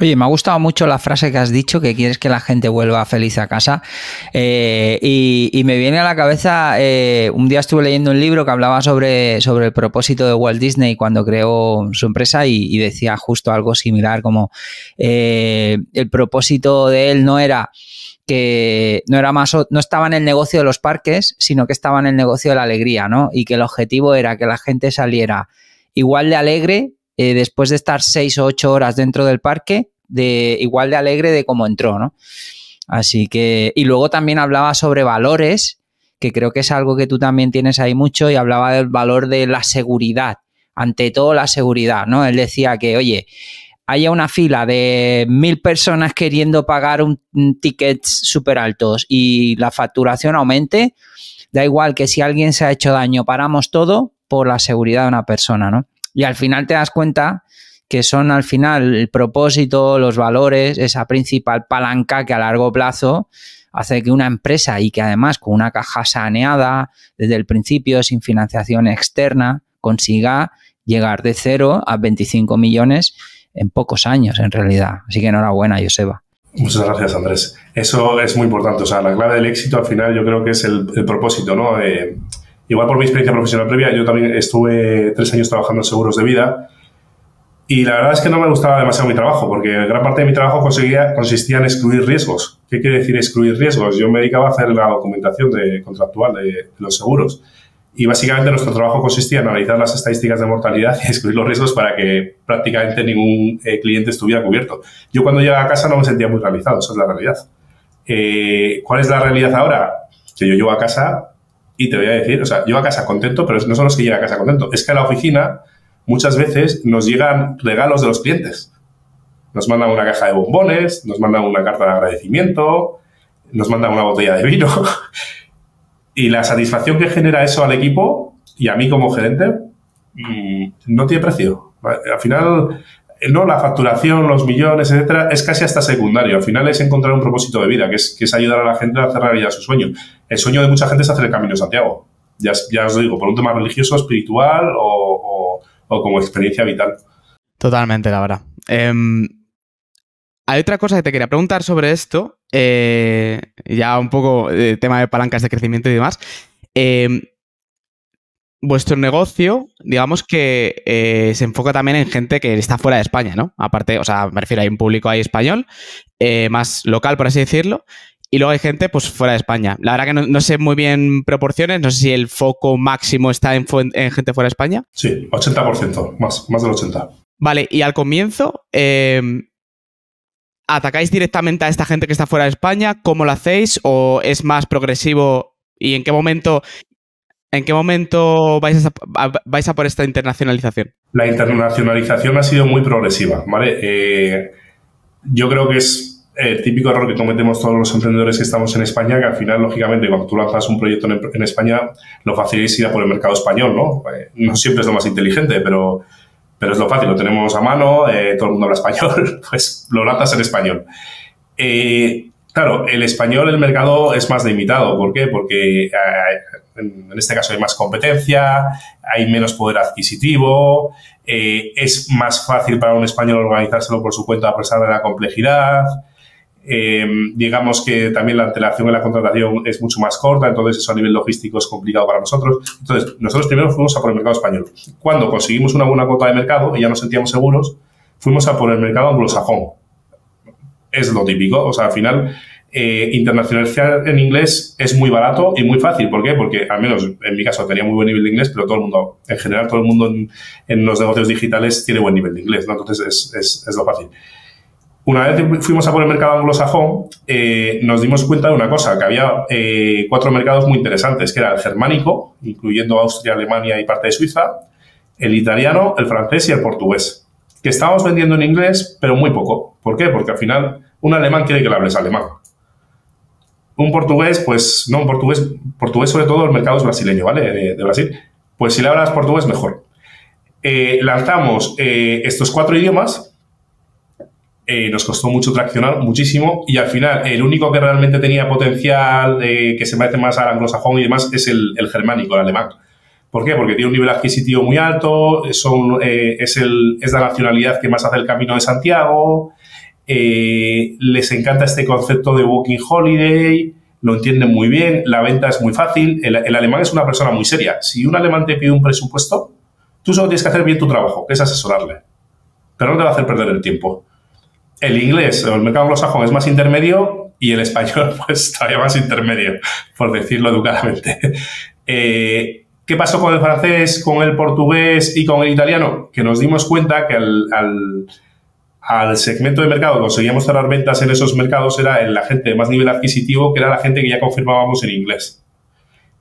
Oye, me ha gustado mucho la frase que has dicho, que quieres que la gente vuelva feliz a casa. Y me viene a la cabeza, un día estuve leyendo un libro que hablaba sobre el propósito de Walt Disney cuando creó su empresa y decía justo algo similar, como el propósito de él no estaba en el negocio de los parques, sino que estaba en el negocio de la alegría, ¿no? Y que el objetivo era que la gente saliera igual de alegre después de estar 6 o 8 horas dentro del parque, igual de alegre de cómo entró, ¿no? Así que... Y luego también hablaba sobre valores, que creo que es algo que tú también tienes ahí mucho, y hablaba del valor de la seguridad, ante todo la seguridad, ¿no? Él decía que, oye... haya una fila de 1000 personas queriendo pagar un tickets súper altos y la facturación aumente, da igual que si alguien se ha hecho daño, paramos todo por la seguridad de una persona, ¿no? Y al final te das cuenta que son al final el propósito, los valores, esa principal palanca que a largo plazo hace que una empresa y que además con una caja saneada desde el principio, sin financiación externa, consiga llegar de 0 a 25 millones en pocos años, en realidad. Así que enhorabuena, Joseba. Muchas gracias, Andrés. Eso es muy importante. O sea, la clave del éxito, al final, yo creo que es el propósito, ¿no? Igual por mi experiencia profesional previa, yo también estuve 3 años trabajando en seguros de vida y la verdad es que no me gustaba demasiado mi trabajo porque gran parte de mi trabajo consistía en excluir riesgos. ¿Qué quiere decir excluir riesgos? Yo me dedicaba a hacer la documentación contractual de los seguros y básicamente nuestro trabajo consistía en analizar las estadísticas de mortalidad y excluir los riesgos para que prácticamente ningún cliente estuviera cubierto. Yo cuando llegaba a casa no me sentía muy realizado, esa es la realidad. ¿Cuál es la realidad ahora? Que yo llego a casa y te voy a decir, o sea, llego a casa contento, pero no son los que llegan a casa contento. Es que a la oficina muchas veces nos llegan regalos de los clientes. Nos mandan una caja de bombones, nos mandan una carta de agradecimiento... nos mandan una botella de vino. Y la satisfacción que genera eso al equipo y a mí como gerente no tiene precio. Al final, no la facturación, los millones, etcétera, es casi hasta secundario. Al final es encontrar un propósito de vida, que es ayudar a la gente a cerrar ya su sueño. El sueño de mucha gente es hacer el Camino de Santiago. Ya os digo, por un tema religioso, espiritual o como experiencia vital. Totalmente, la verdad. Hay otra cosa que te quería preguntar sobre esto, ya un poco tema de palancas de crecimiento y demás. Vuestro negocio, digamos que se enfoca también en gente que está fuera de España, ¿no? Aparte, o sea, me refiero, hay un público ahí español, más local, por así decirlo. Y luego hay gente, pues, fuera de España. La verdad que no sé muy bien proporciones. No sé si el foco máximo está en gente fuera de España. Sí, 80%, más del 80%. Vale, y al comienzo, ¿atacáis directamente a esta gente que está fuera de España? ¿Cómo lo hacéis? ¿O es más progresivo? ¿Y en qué momento vais a por esta internacionalización? La internacionalización ha sido muy progresiva, ¿vale? Yo creo que es el típico error que cometemos todos los emprendedores que estamos en España, que al final, lógicamente, cuando tú lanzas un proyecto en España, lo fácil es ir a por el mercado español, ¿no? No siempre es lo más inteligente, pero es lo fácil, lo tenemos a mano, todo el mundo habla español, pues lo lanzas en español. Claro, el español, el mercado es más limitado. ¿Por qué? Porque en este caso hay más competencia, hay menos poder adquisitivo, es más fácil para un español organizárselo por su cuenta a pesar de la complejidad. Digamos que también la antelación en la contratación es mucho más corta, entonces eso a nivel logístico es complicado para nosotros. Entonces, nosotros primero fuimos a por el mercado español. Cuando conseguimos una buena cuota de mercado y ya nos sentíamos seguros, fuimos a por el mercado anglosajón. Es lo típico, o sea, al final internacionalizar en inglés es muy barato y muy fácil. ¿Por qué? Porque, al menos en mi caso, tenía muy buen nivel de inglés, pero todo el mundo, en general, todo el mundo en los negocios digitales tiene buen nivel de inglés, ¿no? Entonces, es lo fácil. Una vez que fuimos a por el mercado anglosajón, nos dimos cuenta de una cosa, que había 4 mercados muy interesantes, que era el germánico, incluyendo Austria, Alemania y parte de Suiza, el italiano, el francés y el portugués, que estábamos vendiendo en inglés, pero muy poco. ¿Por qué? Porque al final un alemán quiere que le hables alemán. Un portugués, pues no, portugués sobre todo el mercado es brasileño, ¿vale? De Brasil. Pues si le hablas portugués, mejor. Lanzamos estos 4 idiomas. Nos costó mucho traccionar, muchísimo, y al final el único que realmente tenía potencial, que se parece más al anglosajón y demás, es el germánico, el alemán. ¿Por qué? Porque tiene un nivel adquisitivo muy alto, es la nacionalidad que más hace el Camino de Santiago, les encanta este concepto de walking holiday, lo entienden muy bien, la venta es muy fácil, el alemán es una persona muy seria. Si un alemán te pide un presupuesto, tú solo tienes que hacer bien tu trabajo, que es asesorarle, pero no te va a hacer perder el tiempo. El inglés, el mercado anglosajón, es más intermedio y el español, pues, todavía más intermedio, por decirlo educadamente. ¿Qué pasó con el francés, con el portugués y con el italiano? Que nos dimos cuenta que al segmento de mercado que conseguíamos cerrar ventas en esos mercados era la gente de más nivel adquisitivo, que era la gente que ya confirmábamos en inglés.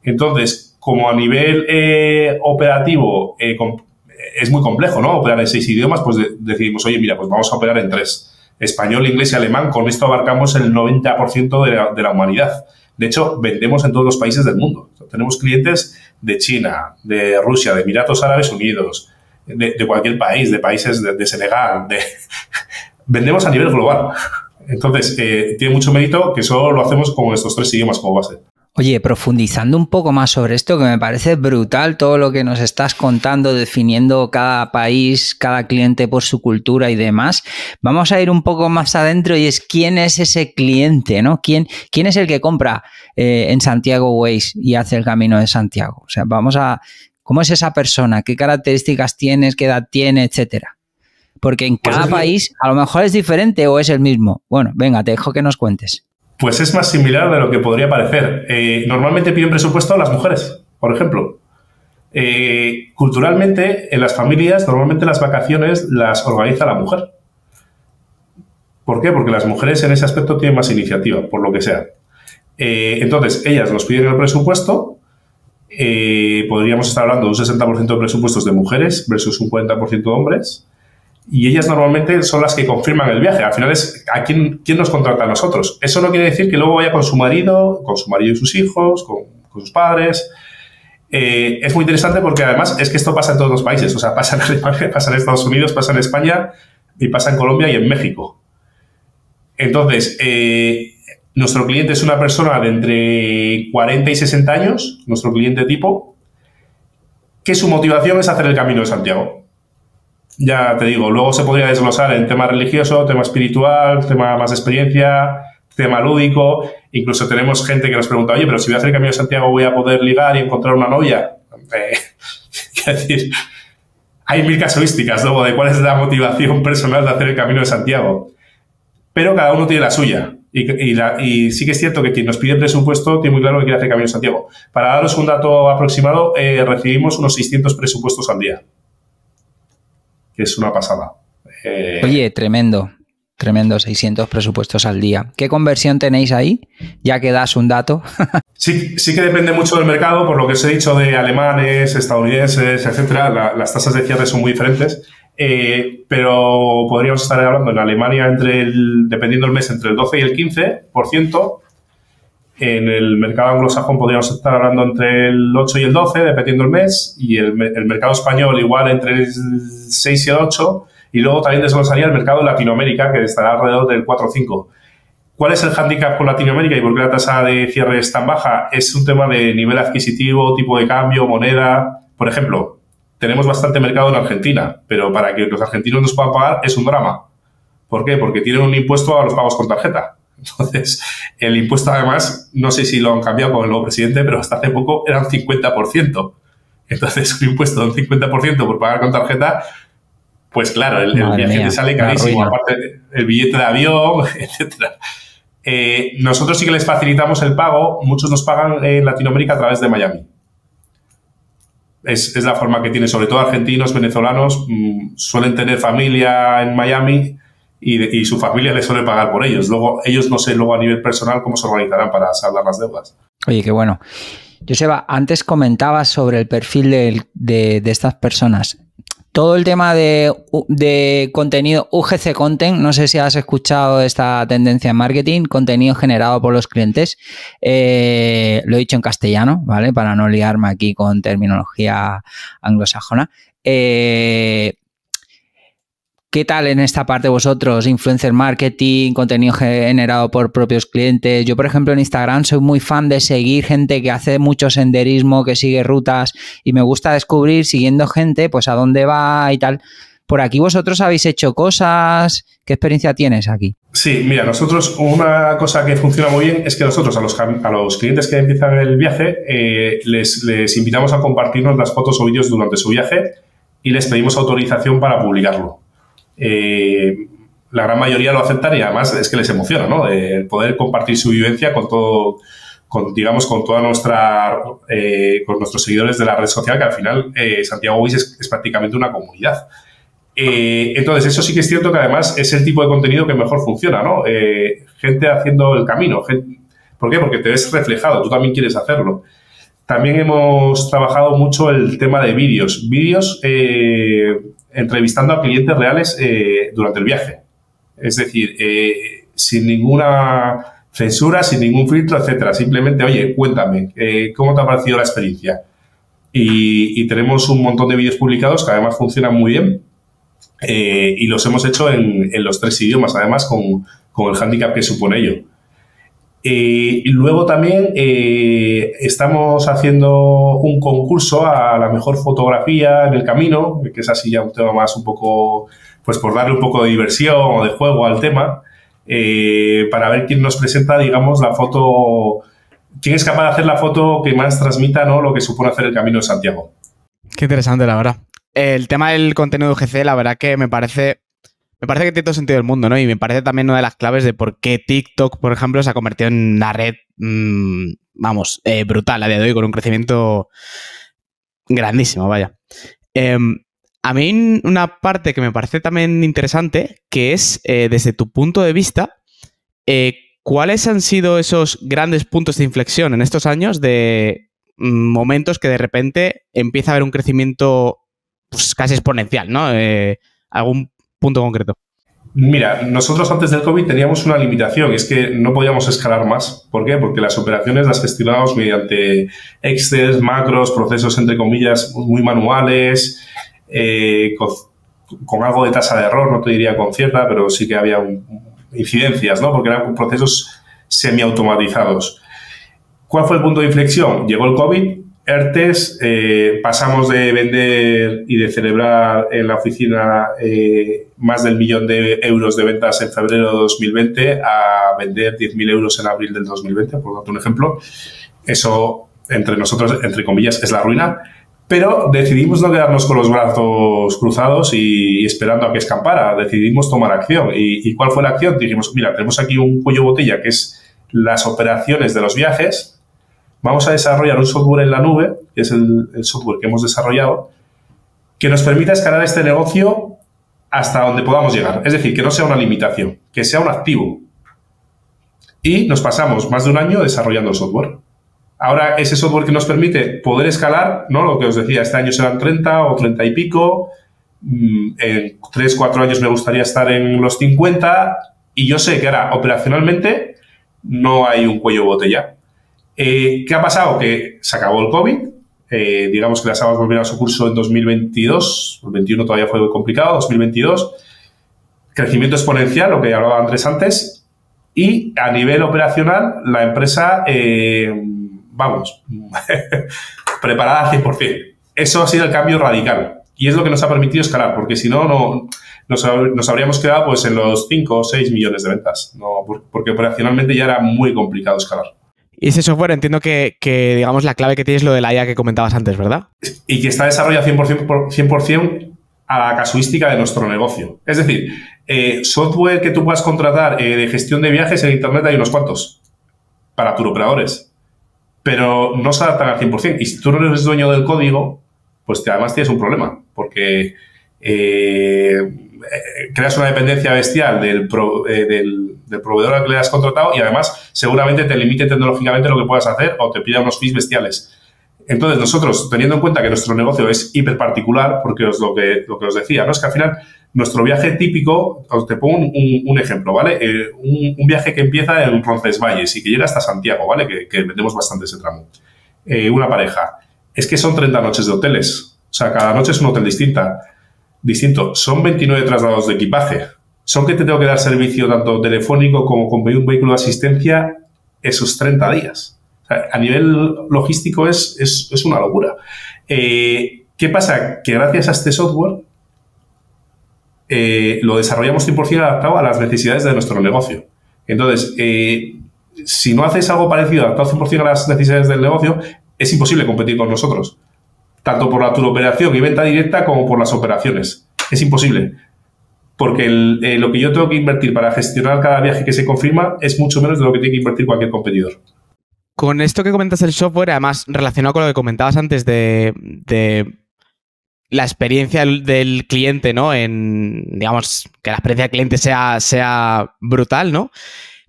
Entonces, como a nivel operativo es muy complejo, ¿no? Operar en 6 idiomas, pues decidimos, oye, mira, pues vamos a operar en 3. Español, inglés y alemán, con esto abarcamos el 90% de la humanidad. De hecho, vendemos en todos los países del mundo. O sea, tenemos clientes de China, de Rusia, de Emiratos Árabes Unidos, de cualquier país, de países de Senegal. Vendemos a nivel global. Entonces, tiene mucho mérito que solo lo hacemos con estos 3 idiomas como base. Oye, profundizando un poco más sobre esto, que me parece brutal todo lo que nos estás contando, definiendo cada país, cada cliente por su cultura y demás. Vamos a ir un poco más adentro, y es quién es ese cliente, ¿no? ¿Quién es el que compra en Santiago Ways y hace el Camino de Santiago? O sea, ¿cómo es esa persona? ¿Qué características tienes? ¿Qué edad tiene? Etcétera. Porque en cada país a lo mejor es diferente o es el mismo. Bueno, venga, te dejo que nos cuentes. Pues es más similar de lo que podría parecer. Normalmente piden presupuesto a las mujeres, por ejemplo. Culturalmente, en las familias, normalmente las vacaciones las organiza la mujer. ¿Por qué? Porque las mujeres en ese aspecto tienen más iniciativa, por lo que sea. Entonces, ellas nos piden el presupuesto. Podríamos estar hablando de un 60% de presupuestos de mujeres versus un 40% de hombres. y ellas normalmente son las que confirman el viaje. Al final es a quién nos contrata a nosotros. Eso no quiere decir que luego vaya con su marido y sus hijos, con sus padres. Es muy interesante porque además es que esto pasa en todos los países. O sea, pasa en Alemania, pasa en Estados Unidos, pasa en España y pasa en Colombia y en México. Entonces, nuestro cliente es una persona de entre 40 y 60 años, nuestro cliente tipo, que su motivación es hacer el Camino de Santiago. Ya te digo, luego se podría desglosar en tema religioso, tema espiritual, tema más de experiencia, tema lúdico. Incluso tenemos gente que nos pregunta, oye, pero si voy a hacer el Camino de Santiago, ¿voy a poder ligar y encontrar una novia? Es decir, hay mil casuísticas, ¿no?, de cuál es la motivación personal de hacer el Camino de Santiago. Pero cada uno tiene la suya. Y sí que es cierto que quien nos pide presupuesto tiene muy claro que quiere hacer Camino de Santiago. Para daros un dato aproximado, recibimos unos 600 presupuestos al día. Que es una pasada. Oye, tremendo. Tremendo, 600 presupuestos al día. ¿Qué conversión tenéis ahí? Ya que das un dato. Sí, sí que depende mucho del mercado, por lo que os he dicho de alemanes, estadounidenses, etcétera. Las tasas de cierre son muy diferentes, pero podríamos estar hablando en Alemania, dependiendo del mes, entre el 12 y el 15%. En el mercado anglosajón podríamos estar hablando entre el 8 y el 12, dependiendo del mes. Y el mercado español igual entre el 6 y el 8%. Y luego también desglosaría el mercado de Latinoamérica, que estará alrededor del 4 o 5. ¿Cuál es el hándicap con Latinoamérica y por qué la tasa de cierre es tan baja? Es un tema de nivel adquisitivo, tipo de cambio, moneda. Por ejemplo, tenemos bastante mercado en Argentina, pero para que los argentinos nos puedan pagar es un drama. ¿Por qué? Porque tienen un impuesto a los pagos con tarjeta. Entonces, el impuesto, además, no sé si lo han cambiado con el nuevo presidente, pero hasta hace poco era un 50%. Entonces, un impuesto de un 50% por pagar con tarjeta, pues claro, el viaje te sale carísimo, aparte el billete de avión, etcétera. Nosotros sí que les facilitamos el pago. Muchos nos pagan en Latinoamérica a través de Miami. Es la forma que tienen, sobre todo argentinos, venezolanos, suelen tener familia en Miami y su familia les suele pagar por ellos. Luego, ellos no sé luego a nivel personal cómo se organizarán para saldar las deudas. Oye, qué bueno. Joseba, antes comentabas sobre el perfil de estas personas. Todo el tema de contenido UGC Content, no sé si has escuchado esta tendencia en marketing, contenido generado por los clientes. Lo he dicho en castellano, ¿vale? Para no liarme aquí con terminología anglosajona. ¿Qué tal en esta parte vosotros? Influencer marketing, contenido generado por propios clientes. Yo, por ejemplo, en Instagram soy muy fan de seguir gente que hace mucho senderismo, que sigue rutas, y me gusta descubrir siguiendo gente, pues a dónde va y tal. ¿Por aquí vosotros habéis hecho cosas? ¿Qué experiencia tienes aquí? Sí, mira, nosotros una cosa que funciona muy bien es que nosotros a los clientes que empiezan el viaje les invitamos a compartirnos las fotos o vídeos durante su viaje y les pedimos autorización para publicarlo. La gran mayoría lo aceptan y además es que les emociona, ¿no? Poder compartir su vivencia con todo, con nuestros seguidores de la red social, que al final Santiago Ways es prácticamente una comunidad. Entonces, eso sí que es cierto que además es el tipo de contenido que mejor funciona, ¿no? Gente haciendo el camino. ¿Por qué? Porque te ves reflejado, tú también quieres hacerlo. También hemos trabajado mucho el tema de vídeos. Entrevistando a clientes reales durante el viaje. Es decir, sin ninguna censura, sin ningún filtro, etcétera. Simplemente, oye, cuéntame, ¿cómo te ha parecido la experiencia? Y tenemos un montón de vídeos publicados que además funcionan muy bien y los hemos hecho en los 3 idiomas, además con el hándicap que supone ello. Y luego también estamos haciendo un concurso a la mejor fotografía en el camino, que es así ya un tema más un poco, pues por darle un poco de diversión o de juego al tema, para ver quién nos presenta, digamos, la foto, quién es capaz de hacer la foto que más transmita, ¿no?, lo que supone hacer el Camino de Santiago. Qué interesante, la verdad. El tema del contenido de UGC, la verdad que me parece que tiene todo sentido del mundo, ¿no? Y me parece también una de las claves de por qué TikTok, por ejemplo, se ha convertido en una red, brutal a día de hoy, con un crecimiento grandísimo, vaya. A mí una parte que me parece también interesante, que es, desde tu punto de vista, ¿cuáles han sido esos grandes puntos de inflexión en estos años de momentos que de repente empieza a haber un crecimiento pues, casi exponencial, ¿no? Algún punto concreto? Mira, nosotros antes del COVID teníamos una limitación, es que no podíamos escalar más. ¿Por qué? Porque las operaciones las gestionábamos mediante Excel, macros, procesos, entre comillas, muy manuales, con algo de tasa de error, no te diría con cierta, pero sí que había incidencias, ¿no? Porque eran procesos semiautomatizados. ¿Cuál fue el punto de inflexión? Llegó el COVID, ERTES, pasamos de vender y de celebrar en la oficina más del €1.000.000 de ventas en febrero de 2020 a vender 10.000 euros en abril del 2020, por darte un ejemplo. Eso, entre nosotros, entre comillas, es la ruina. Pero decidimos no quedarnos con los brazos cruzados y esperando a que escampara. Decidimos tomar acción. ¿Y cuál fue la acción? Dijimos, mira, tenemos aquí un cuello botella que es las operaciones de los viajes. Vamos a desarrollar un software en la nube, que es el software que hemos desarrollado, que nos permita escalar este negocio hasta donde podamos llegar. Es decir, que no sea una limitación, que sea un activo. Y nos pasamos más de un año desarrollando el software. Ahora, ese software que nos permite poder escalar, ¿no? Lo que os decía, este año serán 30 o 30 y pico. En 3, 4 años me gustaría estar en los 50. Y yo sé que ahora, operacionalmente, no hay un cuello botella. ¿Qué ha pasado? Que se acabó el COVID. Digamos que las aguas volvieron a su curso en 2022. El 21 todavía fue complicado. 2022. Crecimiento exponencial, lo que hablaba Andrés antes. Y a nivel operacional, la empresa... vamos, preparada al 100%. Eso ha sido el cambio radical y es lo que nos ha permitido escalar, porque si no, nos habríamos quedado pues en los 5 o 6 millones de ventas, ¿no? Porque operacionalmente ya era muy complicado escalar. Y ese software entiendo que digamos, la clave que tienes es lo de la IA que comentabas antes, ¿verdad? Y que está desarrollado 100% a la casuística de nuestro negocio. Es decir, software que tú puedas contratar de gestión de viajes en Internet hay unos cuantos para turoperadores, pero no se adaptan al 100%. Y si tú no eres dueño del código, pues además tienes un problema, porque creas una dependencia bestial del proveedor al que le has contratado y además seguramente te limite tecnológicamente lo que puedas hacer o te pida unos fees bestiales. Entonces, nosotros, teniendo en cuenta que nuestro negocio es hiperparticular, porque es lo que os decía, ¿no? Es que al final nuestro viaje típico, os te pongo un ejemplo, ¿vale? Un viaje que empieza en Roncesvalles y que llega hasta Santiago, ¿vale? Que vendemos bastante ese tramo. Una pareja. Es que son 30 noches de hoteles. O sea, cada noche es un hotel distinto. Son 29 traslados de equipaje. Son que te tengo que dar servicio tanto telefónico como con un vehículo de asistencia esos 30 días. O sea, a nivel logístico es una locura. ¿Qué pasa? Que gracias a este software lo desarrollamos 100% adaptado a las necesidades de nuestro negocio. Entonces, si no haces algo parecido adaptado 100% a las necesidades del negocio, es imposible competir con nosotros, tanto por la turoperación y venta directa como por las operaciones. Es imposible, porque lo que yo tengo que invertir para gestionar cada viaje que se confirma es mucho menos de lo que tiene que invertir cualquier competidor. Con esto que comentas el software, además relacionado con lo que comentabas antes de la experiencia del cliente, ¿no? Digamos, que la experiencia del cliente sea brutal, ¿no?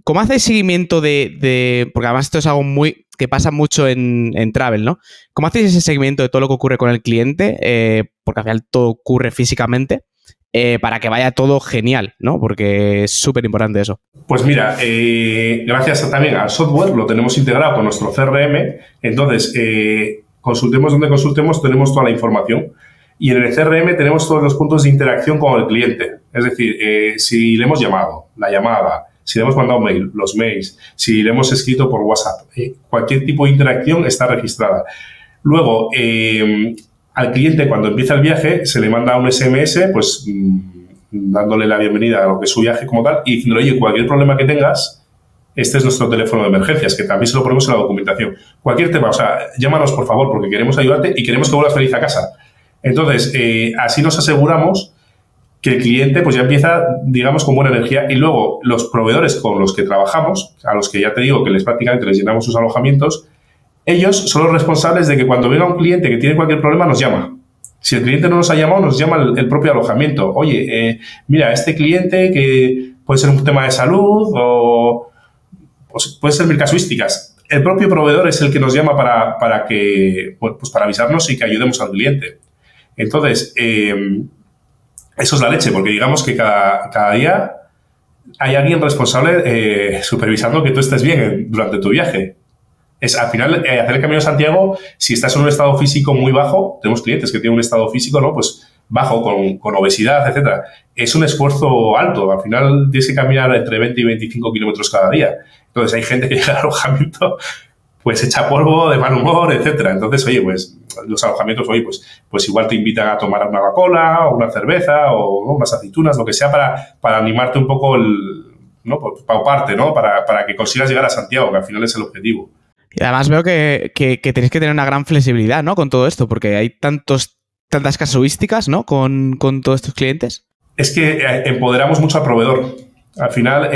¿Cómo hacéis seguimiento porque además esto es algo que pasa mucho en travel, ¿no? ¿Cómo hacéis ese seguimiento de todo lo que ocurre con el cliente? Porque al final todo ocurre físicamente, para que vaya todo genial, ¿no? Porque es súper importante eso. Pues mira, gracias también al software, lo tenemos integrado con nuestro CRM. Entonces, consultemos donde consultemos, tenemos toda la información. Y en el CRM tenemos todos los puntos de interacción con el cliente. Es decir, si le hemos llamado, la llamada, si le hemos mandado mail, los mails, si le hemos escrito por WhatsApp, cualquier tipo de interacción está registrada. Luego, al cliente cuando empieza el viaje se le manda un SMS, pues dándole la bienvenida a lo que es su viaje como tal y diciéndole, oye, cualquier problema que tengas, este es nuestro teléfono de emergencias, que también se lo ponemos en la documentación. Cualquier tema, o sea, llámanos por favor porque queremos ayudarte y queremos que vuelvas feliz a casa. Entonces, así nos aseguramos que el cliente pues ya empieza, digamos, con buena energía. Y luego los proveedores con los que trabajamos, a los que ya te digo que prácticamente les llenamos sus alojamientos, ellos son los responsables de que cuando venga un cliente que tiene cualquier problema nos llama. Si el cliente no nos ha llamado, nos llama el propio alojamiento. Oye, mira, este cliente que puede ser un tema de salud o pues, puede ser mil casuísticas. El propio proveedor es el que nos llama para avisarnos y que ayudemos al cliente. Entonces, Eso es la leche, porque digamos que cada día hay alguien responsable supervisando que tú estés bien durante tu viaje. Al final, hacer el Camino de Santiago, si estás en un estado físico muy bajo, tenemos clientes que tienen un estado físico, ¿no? Pues bajo, con obesidad, etcétera. Es un esfuerzo alto. Al final tienes que caminar entre 20 y 25 kilómetros cada día. Entonces, hay gente que llega al alojamiento pues echa polvo, de mal humor, etcétera. Entonces, oye, pues los alojamientos, oye, pues igual te invitan a tomar una Coca-Cola o una cerveza o, ¿no?, unas aceitunas, lo que sea, para animarte un poco, ¿no?, pauparte, ¿no?, para que consigas llegar a Santiago, que al final es el objetivo. Y además veo que tenéis que tener una gran flexibilidad, ¿no?, con todo esto, porque hay tantas casuísticas, ¿no?, con todos estos clientes. Es que empoderamos mucho al proveedor. Al final,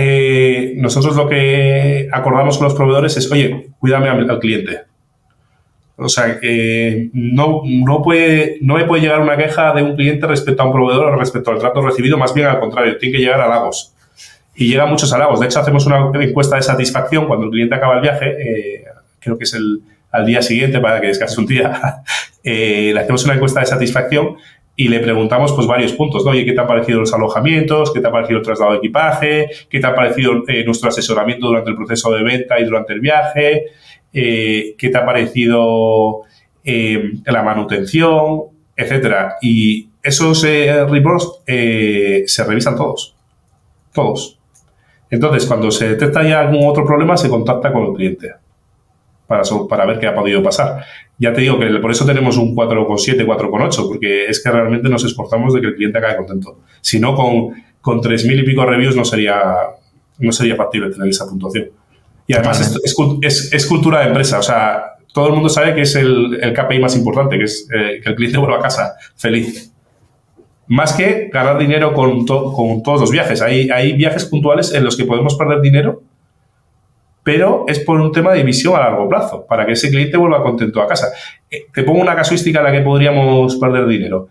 nosotros lo que acordamos con los proveedores es, oye, cuídame al cliente. O sea, no me puede llegar una queja de un cliente respecto a un proveedor o respecto al trato recibido, más bien al contrario, tiene que llegar halagos. Y llegan muchos halagos. De hecho, hacemos una encuesta de satisfacción cuando el cliente acaba el viaje, creo que es al día siguiente para que descanse un día, le hacemos una encuesta de satisfacción y le preguntamos pues varios puntos, ¿no? Oye, ¿qué te han parecido los alojamientos? ¿Qué te ha parecido el traslado de equipaje? ¿Qué te ha parecido nuestro asesoramiento durante el proceso de venta y durante el viaje? ¿Qué te ha parecido la manutención? Etcétera. Y esos reports se revisan todos. Entonces, cuando se detecta ya algún otro problema, se contacta con el cliente para ver qué ha podido pasar. Ya te digo que por eso tenemos un 4,7, 4,8, porque es que realmente nos esforzamos de que el cliente acabe contento. Si no, con 3.000 y pico reviews no sería factible tener esa puntuación. Y además es cultura de empresa. O sea, todo el mundo sabe que es el KPI más importante, que es que el cliente vuelva a casa feliz. Más que ganar dinero con todos los viajes. Hay viajes puntuales en los que podemos perder dinero, pero es por un tema de visión a largo plazo, para que ese cliente vuelva contento a casa. Te pongo una casuística en la que podríamos perder dinero.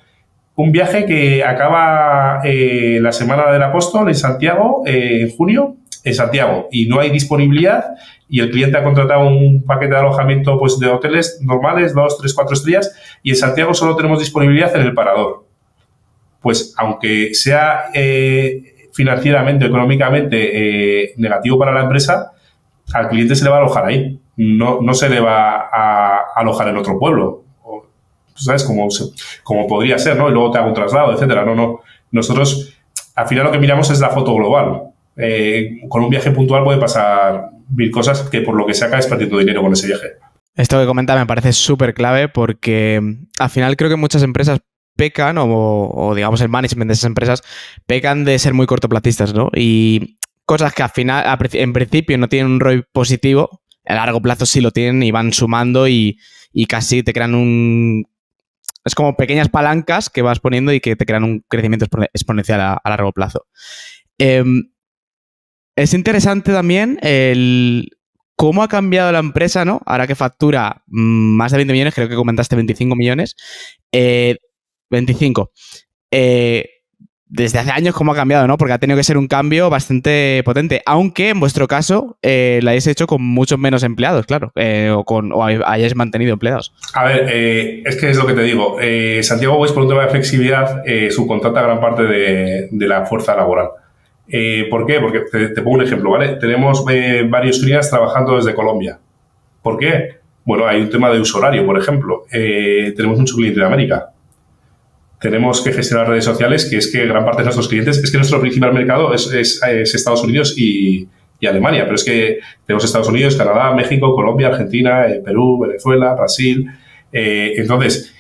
Un viaje que acaba la semana del Apóstol en Santiago, en junio, en Santiago, y no hay disponibilidad, y el cliente ha contratado un paquete de alojamiento pues, de hoteles normales, 2, 3, 4 estrellas, y en Santiago solo tenemos disponibilidad en el Parador. Pues aunque sea financieramente, económicamente negativo para la empresa, al cliente se le va a alojar ahí, no se le va a alojar en otro pueblo, ¿sabes? Como podría ser, ¿no? Y luego te hago un traslado, etcétera. No. Nosotros, al final, lo que miramos es la foto global. Con un viaje puntual puede pasar mil cosas que por lo que se acaba es perdiendo dinero con ese viaje. Esto que comentas me parece súper clave porque, al final, creo que muchas empresas pecan, o digamos el management de esas empresas, pecan de ser muy cortoplacistas, ¿no? Y cosas que al final, en principio, no tienen un ROI positivo, a largo plazo sí lo tienen y van sumando y casi te crean es como pequeñas palancas que vas poniendo y que te crean un crecimiento exponencial a largo plazo. Es interesante también cómo ha cambiado la empresa, ¿no? Ahora que factura más de 20 millones, creo que comentaste 25 millones. 25. Desde hace años, ¿cómo ha cambiado, no? Porque ha tenido que ser un cambio bastante potente. Aunque, en vuestro caso, lo hayáis hecho con muchos menos empleados, claro. O hayáis mantenido empleados. A ver, es que es lo que te digo. Santiago Ways, por un tema de flexibilidad, subcontrata gran parte de la fuerza laboral. ¿Por qué? Porque te pongo un ejemplo, ¿vale? Tenemos varios clientes trabajando desde Colombia. ¿Por qué? Bueno, hay un tema de uso horario, por ejemplo. Tenemos mucho cliente de América. Tenemos que gestionar redes sociales, que es que gran parte de nuestros clientes, es que nuestro principal mercado es Estados Unidos y Alemania, pero es que tenemos Estados Unidos, Canadá, México, Colombia, Argentina, Perú, Venezuela, Brasil. Entonces,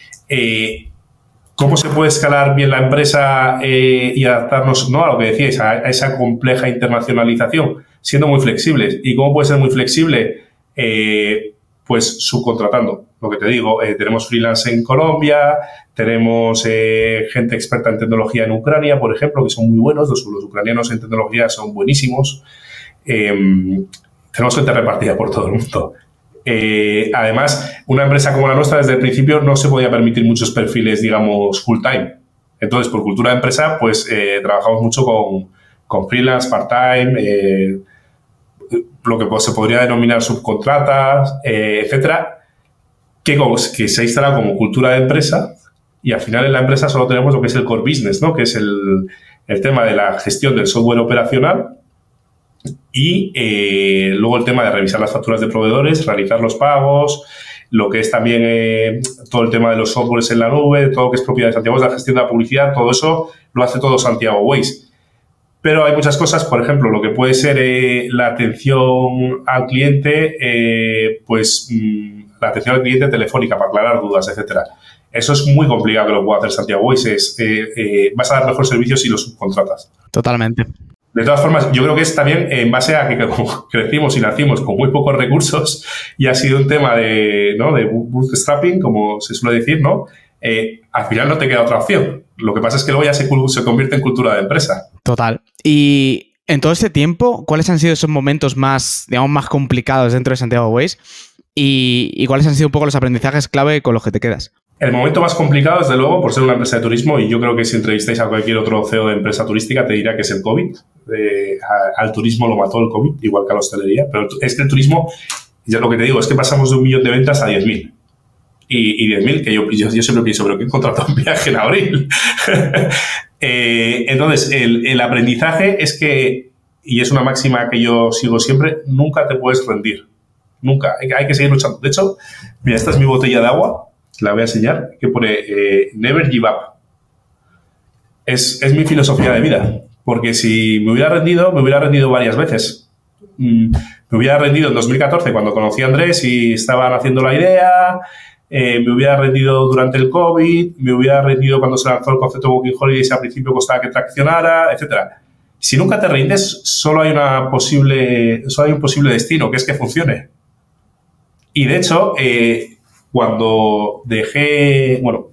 ¿cómo se puede escalar bien la empresa y adaptarnos, ¿no?, a lo que decíais, a esa compleja internacionalización? Siendo muy flexibles. ¿Y cómo puede ser muy flexible? Pues subcontratando, lo que te digo, tenemos freelance en Colombia, tenemos gente experta en tecnología en Ucrania, por ejemplo, que son muy buenos, los ucranianos en tecnología son buenísimos, tenemos gente repartida por todo el mundo. Además, una empresa como la nuestra desde el principio no se podía permitir muchos perfiles, digamos, full time. Entonces, por cultura de empresa, pues trabajamos mucho con freelance, part-time, lo que se podría denominar subcontratas, etcétera, que se ha instalado como cultura de empresa Y al final en la empresa solo tenemos lo que es el core business, ¿no? Que es el tema de la gestión del software operacional y luego el tema de revisar las facturas de proveedores, realizar los pagos, lo que es también todo el tema de los softwares en la nube, todo lo que es propiedad de Santiago, la gestión de la publicidad, todo eso lo hace todo Santiago Ways. Pero hay muchas cosas, por ejemplo, lo que puede ser la atención al cliente telefónica para aclarar dudas, etcétera. Eso es muy complicado que lo pueda hacer Santiago Ways. Vas a dar mejor servicio si lo subcontratas. Totalmente. De todas formas, yo creo que es también en base a que crecimos y nacimos con muy pocos recursos y ha sido un tema de bootstrapping, como se suele decir, ¿no? Al final no te queda otra opción. Lo que pasa es que luego ya se convierte en cultura de empresa. Total. Y en todo este tiempo, ¿cuáles han sido esos momentos más, digamos, más complicados dentro de Santiago Ways? ¿Y cuáles han sido un poco los aprendizajes clave con los que te quedas? El momento más complicado, desde luego, por ser una empresa de turismo, y yo creo que si entrevistáis a cualquier otro CEO de empresa turística, te dirá que es el COVID. Al turismo lo mató el COVID, igual que a la hostelería. Pero es que el turismo, ya lo que te digo, es que pasamos de 1 millón de ventas a 10.000. Y 10.000, que yo siempre pienso, pero ¿qué he contratado un viaje en abril? Entonces, el aprendizaje es que, y es una máxima que yo sigo siempre, nunca te puedes rendir. Nunca. Hay que seguir luchando. De hecho, mira, esta es mi botella de agua. La voy a enseñar, que pone Never Give Up. Es mi filosofía de vida, porque si me hubiera rendido varias veces. Me hubiera rendido en 2014, cuando conocí a Andrés y estaban haciendo la idea, me hubiera rendido durante el COVID, me hubiera rendido cuando se lanzó el concepto de Walking Holidays y al principio costaba que traccionara, etcétera. Si nunca te rindes, solo hay un posible destino, que es que funcione. Y de hecho, cuando dejé, hubo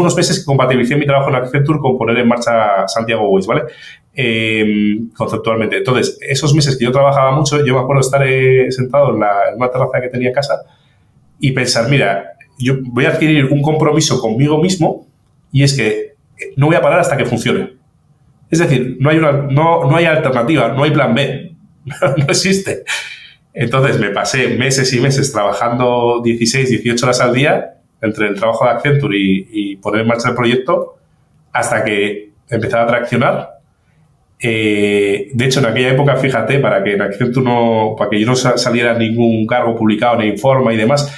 unos meses que compatibilicé mi trabajo en Accenture con poner en marcha Santiago Ways, ¿vale? Conceptualmente. Entonces, esos meses que yo trabajaba mucho, yo me acuerdo estar sentado en una terraza que tenía en casa y pensar, mira, yo voy a adquirir un compromiso conmigo mismo y es que no voy a parar hasta que funcione. Es decir, no hay alternativa, no hay plan B, no existe. Entonces, me pasé meses y meses trabajando 16, 18 horas al día entre el trabajo de Accenture y poner en marcha el proyecto hasta que empezaba a traccionar. De hecho, en aquella época, fíjate, para que yo no saliera ningún cargo publicado, ni informa y demás,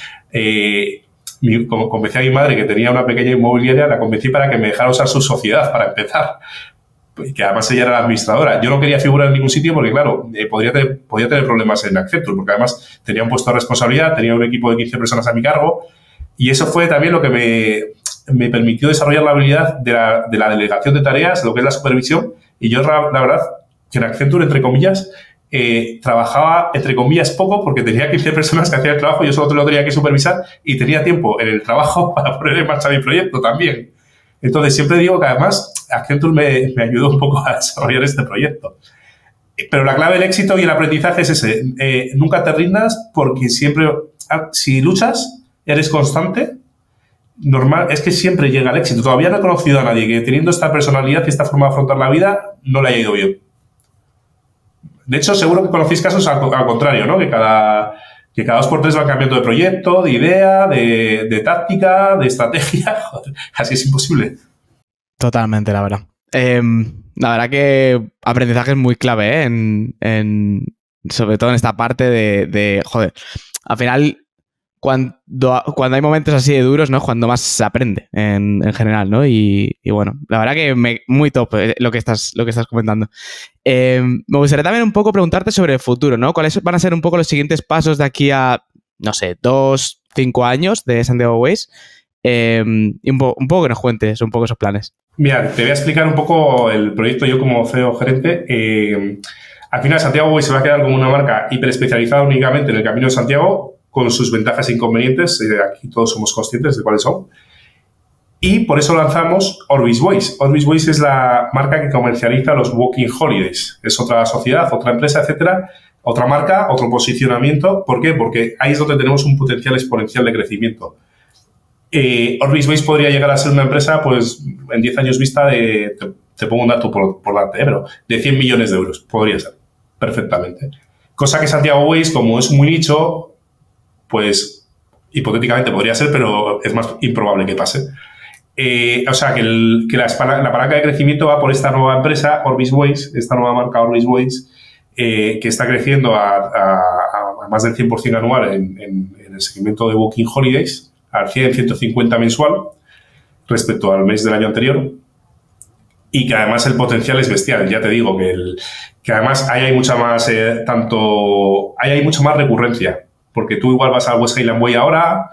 convencí a mi madre, que tenía una pequeña inmobiliaria, la convencí para que me dejara usar su sociedad para empezar. Que además ella era la administradora. Yo no quería figurar en ningún sitio porque, claro, podía tener problemas en Accenture, porque además tenía un puesto de responsabilidad, tenía un equipo de 15 personas a mi cargo y eso fue también lo que me permitió desarrollar la habilidad de la delegación de tareas, lo que es la supervisión. Y yo, la verdad, que en Accenture, entre comillas, trabajaba, entre comillas, poco porque tenía 15 personas que hacían el trabajo, yo solo lo tenía que supervisar y tenía tiempo en el trabajo para poner en marcha mi proyecto también. Entonces, siempre digo que, además, Accenture me ayudó un poco a desarrollar este proyecto. Pero la clave del éxito y el aprendizaje es ese. Nunca te rindas porque siempre, si luchas, eres constante, normal, es que siempre llega el éxito. Todavía no he conocido a nadie que, teniendo esta personalidad y esta forma de afrontar la vida, no le haya ido bien. De hecho, seguro que conocéis casos al contrario, ¿no? Que cada 2 por 3 van cambiando de proyecto, de idea, de táctica, de estrategia. Joder, así es imposible. Totalmente, la verdad. La verdad que aprendizaje es muy clave, ¿eh? Sobre todo en esta parte de joder, al final, cuando hay momentos así de duros, ¿no? Cuando más se aprende en general, ¿no? Y bueno, la verdad que muy top lo que estás comentando. Me gustaría también un poco preguntarte sobre el futuro, ¿no? ¿Cuáles van a ser un poco los siguientes pasos de aquí a, no sé, 2, 5 años de Santiago Ways? Y un poco que nos cuentes un poco esos planes. Mira, te voy a explicar un poco el proyecto yo como CEO gerente. Al final, Santiago Ways se va a quedar como una marca hiperespecializada únicamente en el Camino de Santiago, con sus ventajas e inconvenientes, aquí todos somos conscientes de cuáles son. Y por eso lanzamos Orbis Ways. Orbis Ways es la marca que comercializa los Walking Holidays. Es otra sociedad, otra empresa, etcétera, otra marca, otro posicionamiento. ¿Por qué? Porque ahí es donde tenemos un potencial exponencial de crecimiento. Orbis Ways podría llegar a ser una empresa, pues, en 10 años vista de... Te pongo un dato por darte, pero de 100 millones de euros. Podría ser, perfectamente. Cosa que Santiago Ways, como es muy nicho, pues hipotéticamente podría ser, pero es más improbable que pase. O sea, que la palanca de crecimiento va por esta nueva empresa, Orbis Ways, esta nueva marca Orbis Ways, que está creciendo a más del 100% anual en el segmento de Booking Holidays, al 100-150 mensual respecto al mes del año anterior, y que además el potencial es bestial. Ya te digo que además ahí hay mucha más, ahí hay mucha más recurrencia, porque tú igual vas a West Highland Way ahora,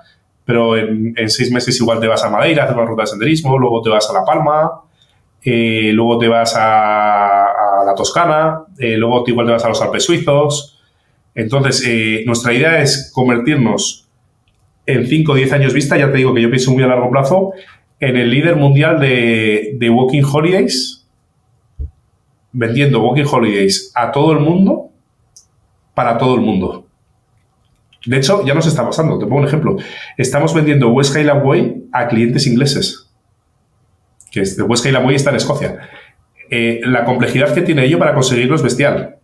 pero en 6 meses igual te vas a Madeira a hacer una ruta de senderismo, luego te vas a La Palma, luego te vas a la Toscana, luego igual te vas a los Alpes suizos. Entonces, nuestra idea es convertirnos en 5 o 10 años vista, ya te digo que yo pienso muy a largo plazo, en el líder mundial de Walking Holidays, vendiendo Walking Holidays a todo el mundo, para todo el mundo. De hecho, ya nos está pasando. Te pongo un ejemplo. Estamos vendiendo West Highland Way a clientes ingleses. Que West Highland Way está en Escocia. La complejidad que tiene ello para conseguirlo es bestial.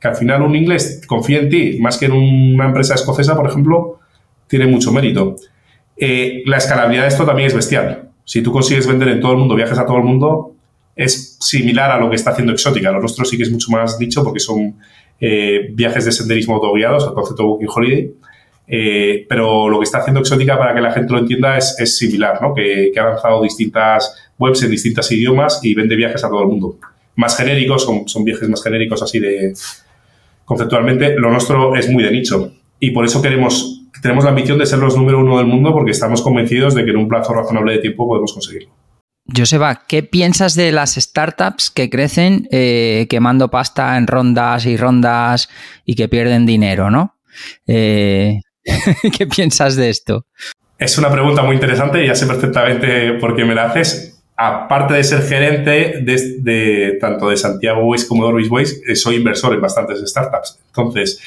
Que al final un inglés confíe en ti, más que en una empresa escocesa, por ejemplo, tiene mucho mérito. La escalabilidad de esto también es bestial. Si tú consigues vender en todo el mundo, viajes a todo el mundo, es similar a lo que está haciendo Exoticca. Lo nuestro sí que es mucho más nicho porque son... viajes de senderismo autoguiados, el concepto Booking Holiday, pero lo que está haciendo Exoticca, para que la gente lo entienda, es similar, ¿no? Que ha lanzado distintas webs en distintos idiomas y vende viajes a todo el mundo. Más genéricos, son viajes más genéricos así de... Conceptualmente, lo nuestro es muy de nicho y por eso tenemos la ambición de ser los número 1 del mundo, porque estamos convencidos de que en un plazo razonable de tiempo podemos conseguirlo. Joseba, ¿qué piensas de las startups que crecen quemando pasta en rondas y rondas y que pierden dinero, ¿no? ¿Qué piensas de esto? Es una pregunta muy interesante y ya sé perfectamente por qué me la haces. Aparte de ser gerente de tanto de Santiago Ways como de Orbis Ways, soy inversor en bastantes startups. Entonces,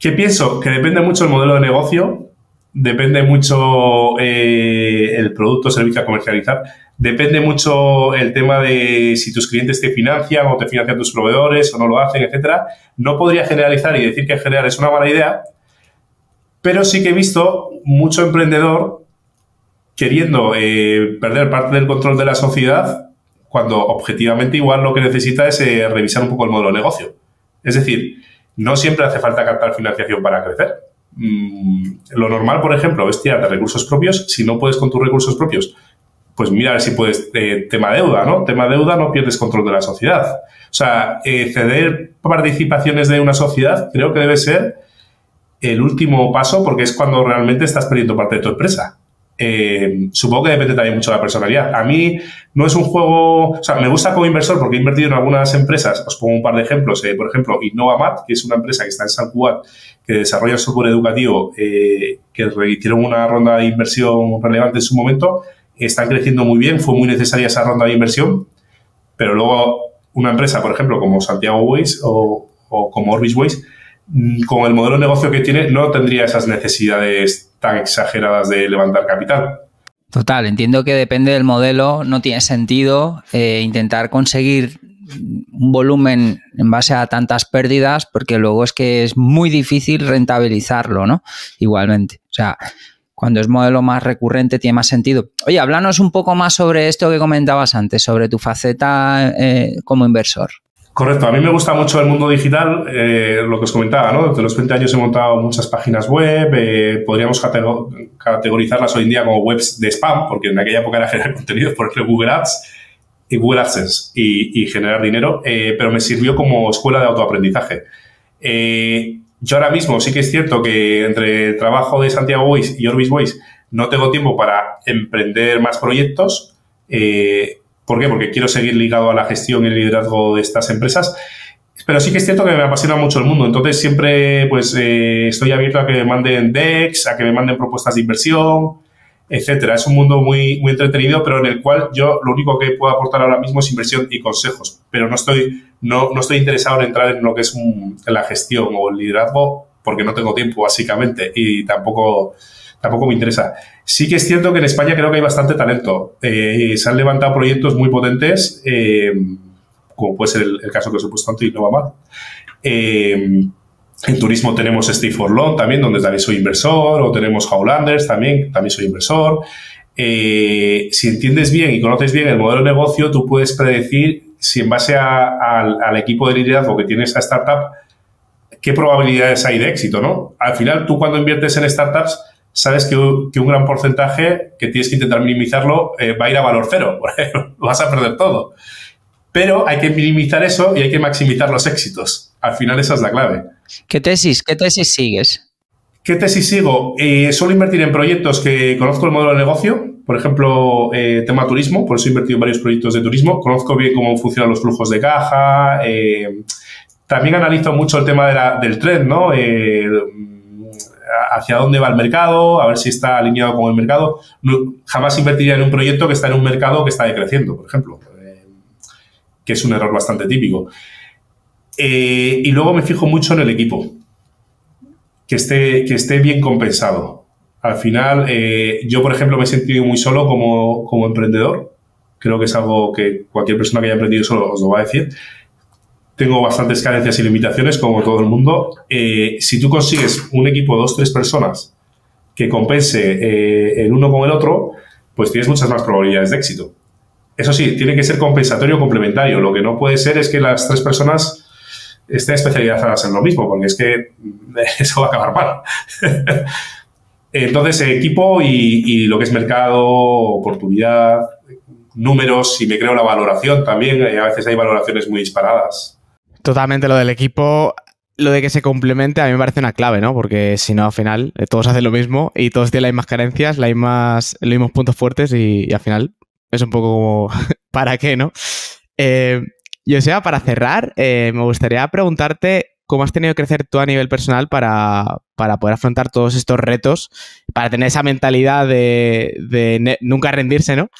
¿qué pienso? Que depende mucho el modelo de negocio, depende mucho el producto o servicio a comercializar. Depende mucho el tema de si tus clientes te financian o te financian tus proveedores o no lo hacen, etcétera. No podría generalizar y decir que en general es una mala idea, pero sí que he visto mucho emprendedor queriendo perder parte del control de la sociedad cuando objetivamente igual lo que necesita es revisar un poco el modelo de negocio. Es decir, no siempre hace falta captar financiación para crecer. Lo normal, por ejemplo, es tirar de recursos propios. Si no puedes con tus recursos propios, pues mira a ver si puedes, tema deuda, ¿no? Tema deuda, no pierdes control de la sociedad. O sea, ceder participaciones de una sociedad creo que debe ser el último paso, porque es cuando realmente estás perdiendo parte de tu empresa. Supongo que depende también mucho de la personalidad. A mí no es un juego... O sea, me gusta como inversor porque he invertido en algunas empresas. Os pongo un par de ejemplos. Por ejemplo, Innovamat, que es una empresa que está en San Juan, que desarrolla software educativo, que hicieron una ronda de inversión relevante en su momento. Están creciendo muy bien, fue muy necesaria esa ronda de inversión, pero luego una empresa, por ejemplo, como Santiago Ways o como Orbis Ways, con el modelo de negocio que tiene, no tendría esas necesidades tan exageradas de levantar capital. Total, entiendo que depende del modelo, no tiene sentido intentar conseguir un volumen en base a tantas pérdidas, porque luego es que es muy difícil rentabilizarlo, ¿no? Igualmente, o sea... Cuando es modelo más recurrente tiene más sentido. Oye, háblanos un poco más sobre esto que comentabas antes, sobre tu faceta como inversor. Correcto. A mí me gusta mucho el mundo digital, lo que os comentaba, ¿no? Desde los 20 años he montado muchas páginas web, podríamos categorizarlas hoy en día como webs de spam, porque en aquella época era generar contenido por ejemplo Google Ads y Google AdSense y generar dinero, pero me sirvió como escuela de autoaprendizaje. Yo ahora mismo sí que es cierto que entre el trabajo de Santiago Ways y Orbis Ways no tengo tiempo para emprender más proyectos. ¿Por qué? Porque quiero seguir ligado a la gestión y el liderazgo de estas empresas. Pero sí que es cierto que me apasiona mucho el mundo. Entonces, siempre pues estoy abierto a que me manden decks, a que me manden propuestas de inversión, etcétera. Es un mundo muy, muy entretenido, pero en el cual yo lo único que puedo aportar ahora mismo es inversión y consejos. Pero no estoy interesado en entrar en lo que es la gestión o el liderazgo, porque no tengo tiempo, básicamente, y tampoco me interesa. Sí que es cierto que en España creo que hay bastante talento. Se han levantado proyectos muy potentes, como puede ser el caso que os he puesto antes y no va mal. En turismo tenemos Steve Forlon también, donde también soy inversor, o tenemos Howlanders también soy inversor. si entiendes bien y conoces bien el modelo de negocio, tú puedes predecir si en base al equipo de liderazgo que tiene esa startup, qué probabilidades hay de éxito, ¿no? Al final, tú cuando inviertes en startups, sabes que un gran porcentaje, que tienes que intentar minimizarlo, va a ir a valor cero, lo vas a perder todo. Pero hay que minimizar eso y hay que maximizar los éxitos. Al final, esa es la clave. ¿Qué tesis sigues? ¿Qué tesis sigo? Suelo invertir en proyectos que conozco el modelo de negocio, por ejemplo, tema turismo, por eso he invertido en varios proyectos de turismo, conozco bien cómo funcionan los flujos de caja, también analizo mucho el tema del trend, ¿no? Hacia dónde va el mercado, a ver si está alineado con el mercado. No, jamás invertiría en un proyecto que está en un mercado que está decreciendo, por ejemplo, que es un error bastante típico. Y luego me fijo mucho en el equipo. Que esté bien compensado. Al final, yo, por ejemplo, me he sentido muy solo como emprendedor. Creo que es algo que cualquier persona que haya emprendido solo os lo va a decir. Tengo bastantes carencias y limitaciones, como todo el mundo. Si tú consigues un equipo de 2 o 3 personas que compense el uno con el otro, pues tienes muchas más probabilidades de éxito. Eso sí, tiene que ser compensatorio o complementario. Lo que no puede ser es que las 3 personas estén especializadas en lo mismo, porque es que eso va a acabar mal. Entonces, equipo y lo que es mercado, oportunidad, números, y me creo la valoración también. A veces hay valoraciones muy disparadas. Totalmente, lo del equipo, lo de que se complemente, a mí me parece una clave, ¿no? Porque si no, al final, todos hacen lo mismo y todos tienen las mismas carencias, los mismos puntos fuertes y al final es un poco como ¿para qué, no? Joseba, para cerrar, me gustaría preguntarte cómo has tenido que crecer tú a nivel personal para poder afrontar todos estos retos, para tener esa mentalidad de nunca rendirse, ¿no?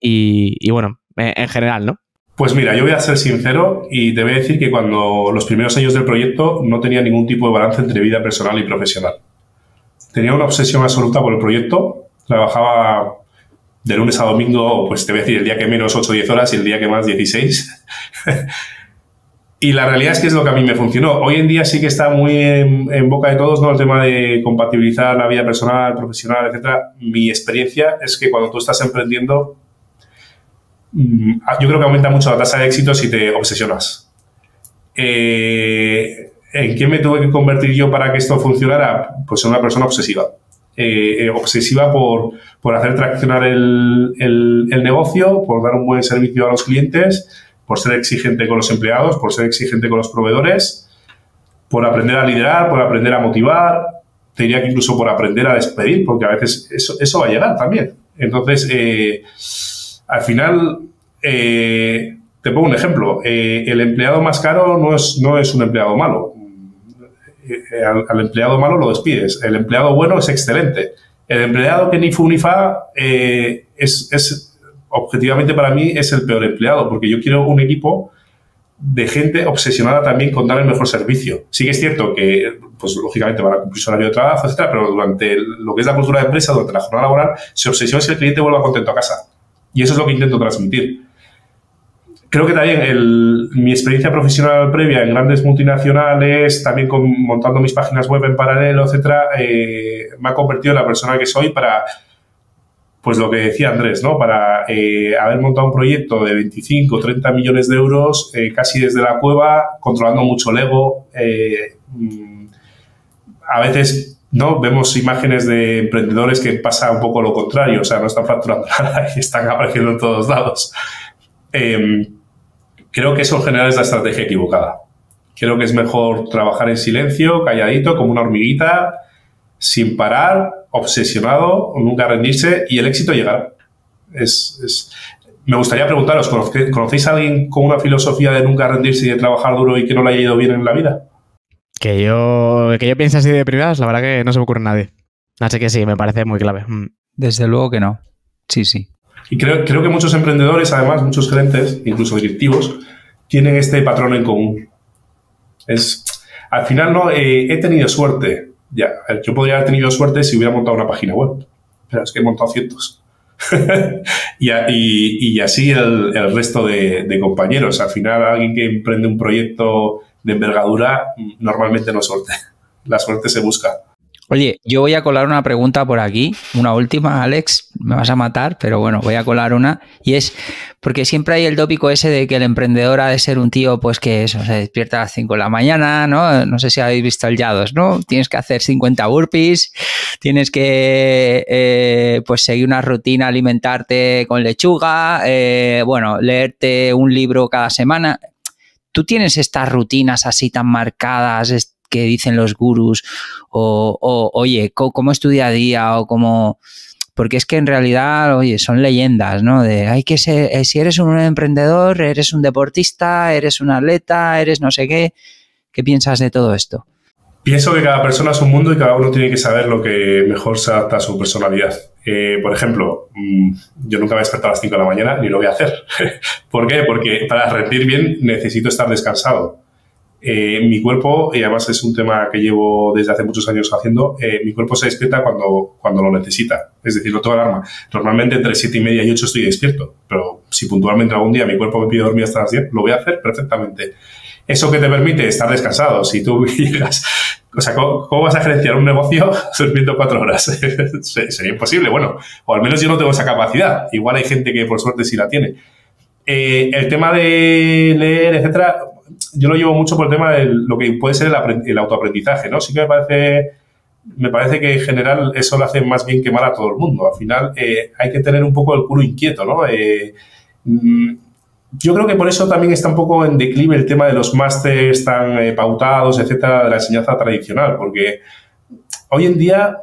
Y bueno, en general, ¿no? Pues mira, yo voy a ser sincero y te voy a decir que cuando los primeros años del proyecto no tenía ningún tipo de balance entre vida personal y profesional. Tenía una obsesión absoluta por el proyecto, trabajaba de lunes a domingo, pues te voy a decir el día que menos 8 o 10 horas y el día que más 16. Y la realidad es que es lo que a mí me funcionó. Hoy en día sí que está muy en boca de todos, ¿no? El tema de compatibilizar la vida personal, profesional, etcétera. Mi experiencia es que cuando tú estás emprendiendo, yo creo que aumenta mucho la tasa de éxito si te obsesionas. ¿En qué me tuve que convertir yo para que esto funcionara? Pues en una persona obsesiva. Obsesiva por hacer traccionar el negocio, por dar un buen servicio a los clientes, por ser exigente con los empleados, por ser exigente con los proveedores, por aprender a liderar, por aprender a motivar, te diría que incluso por aprender a despedir, porque a veces eso va a llegar también. Entonces, al final, te pongo un ejemplo, el empleado más caro no es un empleado malo. Al empleado malo lo despides. El empleado bueno es excelente. El empleado que ni fu ni fa es objetivamente para mí es el peor empleado, porque yo quiero un equipo de gente obsesionada también con dar el mejor servicio. Sí que es cierto que, pues lógicamente van a cumplir su horario de trabajo, etcétera, pero durante lo que es la cultura de empresa, durante la jornada laboral, se obsesiona si el cliente vuelva contento a casa. Y eso es lo que intento transmitir. Creo que también mi experiencia profesional previa en grandes multinacionales, también montando mis páginas web en paralelo, etcétera, me ha convertido en la persona que soy para, pues lo que decía Andrés, ¿no? Para haber montado un proyecto de 25 o 30 millones de euros casi desde la cueva, controlando mucho el ego. A veces, ¿no? Vemos imágenes de emprendedores que pasa un poco lo contrario, o sea, no están facturando nada y están apareciendo en todos lados. Creo que eso en general es la estrategia equivocada. Creo que es mejor trabajar en silencio, calladito, como una hormiguita, sin parar, obsesionado, nunca rendirse y el éxito llegará. Me gustaría preguntaros, ¿conocéis a alguien con una filosofía de nunca rendirse y de trabajar duro y que no le haya ido bien en la vida? Que yo piense así de privadas, la verdad que no se me ocurre a nadie. Así que sí, me parece muy clave. Desde luego que no. Sí, sí. Y creo que muchos emprendedores, además, muchos gerentes, incluso directivos, tienen este patrón en común. Al final, no he tenido suerte. Ya, yo podría haber tenido suerte si hubiera montado una página web, pero es que he montado cientos. y así el resto de compañeros. Al final, alguien que emprende un proyecto de envergadura normalmente no suerte. La suerte se busca. Oye, yo voy a colar una pregunta por aquí, una última, Alex, me vas a matar, pero bueno, voy a colar una, y es porque siempre hay el tópico ese de que el emprendedor ha de ser un tío, pues que eso, se despierta a las 5 de la mañana, ¿no? No sé si habéis visto el Yados, ¿no? Tienes que hacer 50 burpees, tienes que pues seguir una rutina, alimentarte con lechuga, bueno, leerte un libro cada semana. ¿Tú tienes estas rutinas así tan marcadas, que dicen los gurús, o oye, ¿cómo es tu día a día? O cómo... Porque es que en realidad, oye, son leyendas, ¿no? De hay que ser, si eres un emprendedor, eres un deportista, eres un atleta, eres no sé qué. ¿Qué piensas de todo esto? Pienso que cada persona es un mundo y cada uno tiene que saber lo que mejor se adapta a su personalidad. Por ejemplo, yo nunca me he despertado a las 5 de la mañana ni lo voy a hacer. ¿Por qué? Porque para rendir bien necesito estar descansado. Mi cuerpo, y además es un tema que llevo desde hace muchos años haciendo, mi cuerpo se despierta cuando lo necesita, es decir, no tengo alarma. Normalmente entre 7:30 y 8 estoy despierto, pero si puntualmente algún día mi cuerpo me pide dormir hasta las 10, lo voy a hacer perfectamente. ¿Eso qué te permite? Estar descansado. Si tú llegas... O sea, ¿cómo vas a gerenciar un negocio durmiendo 4 horas? Sería imposible, bueno, o al menos yo no tengo esa capacidad. Igual hay gente que por suerte sí la tiene. El tema de leer, etcétera... Yo lo llevo mucho por el tema de lo que puede ser el autoaprendizaje, ¿no? Sí que me parece que en general eso lo hace más bien que mal a todo el mundo. Al final hay que tener un poco el culo inquieto, ¿no? Yo creo que por eso también está un poco en declive el tema de los másteres tan pautados, etcétera, de la enseñanza tradicional, porque hoy en día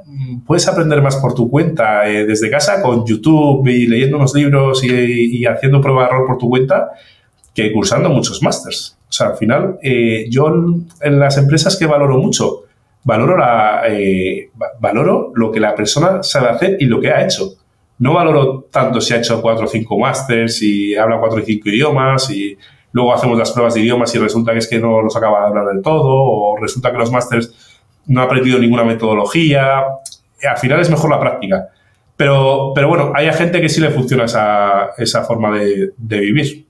puedes aprender más por tu cuenta, desde casa, con YouTube y leyendo unos libros y haciendo prueba de error por tu cuenta, que cursando muchos másters. O sea, al final, yo en las empresas que valoro mucho, valoro lo que la persona sabe hacer y lo que ha hecho. No valoro tanto si ha hecho 4 o 5 másters, si habla 4 o 5 idiomas, y luego hacemos las pruebas de idiomas y resulta que es que no los acaba de hablar del todo, o resulta que los másters no ha aprendido ninguna metodología. Al final es mejor la práctica. Pero bueno, hay a gente que sí le funciona esa forma de vivir.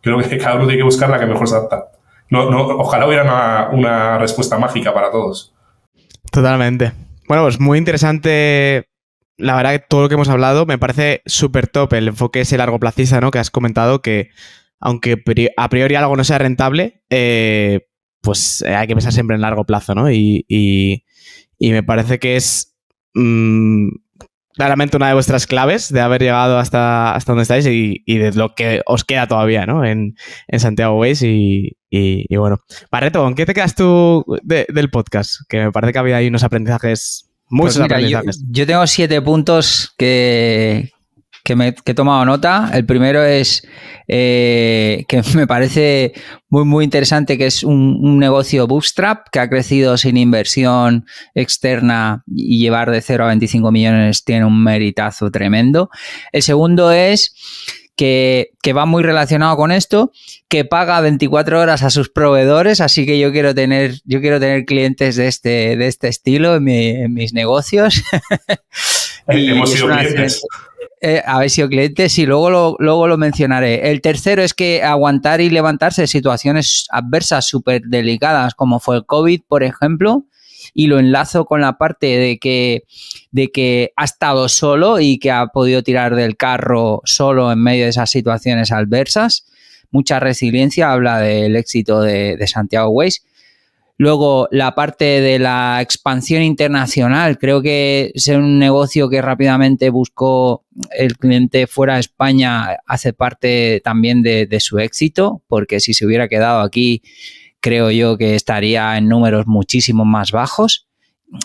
Creo que cada uno tiene que buscar la que mejor se adapta. No, ojalá hubiera una respuesta mágica para todos. Totalmente. Bueno, pues muy interesante. La verdad que todo lo que hemos hablado me parece súper top. El enfoque ese largoplacista, ¿no? Que has comentado que, aunque a priori algo no sea rentable, pues hay que pensar siempre en largo plazo, ¿no? Y me parece que es... claramente una de vuestras claves de haber llegado hasta donde estáis y de lo que os queda todavía, ¿no? En Santiago Ways y bueno. Barreto, ¿con qué te quedas tú del podcast? Que me parece que había ahí unos aprendizajes, muchos aprendizajes. Yo tengo 7 puntos que he tomado nota. El primero es que me parece muy, muy interesante, que es un negocio bootstrap que ha crecido sin inversión externa, y llevar de 0 a 25 millones tiene un meritazo tremendo. El segundo es que va muy relacionado con esto, que paga 24 horas a sus proveedores, así que yo quiero tener clientes de este estilo en mis negocios. Y hemos sido clientes. Habéis sido clientes y luego lo mencionaré. El tercero es que aguantar y levantarse de situaciones adversas súper delicadas, como fue el COVID, por ejemplo, y lo enlazo con la parte de que ha estado solo y que ha podido tirar del carro solo en medio de esas situaciones adversas. Mucha resiliencia, habla del éxito de Santiago Ways. Luego, la parte de la expansión internacional. Creo que es un negocio que rápidamente buscó el cliente fuera de España, hace parte también de su éxito, porque si se hubiera quedado aquí, creo yo que estaría en números muchísimo más bajos.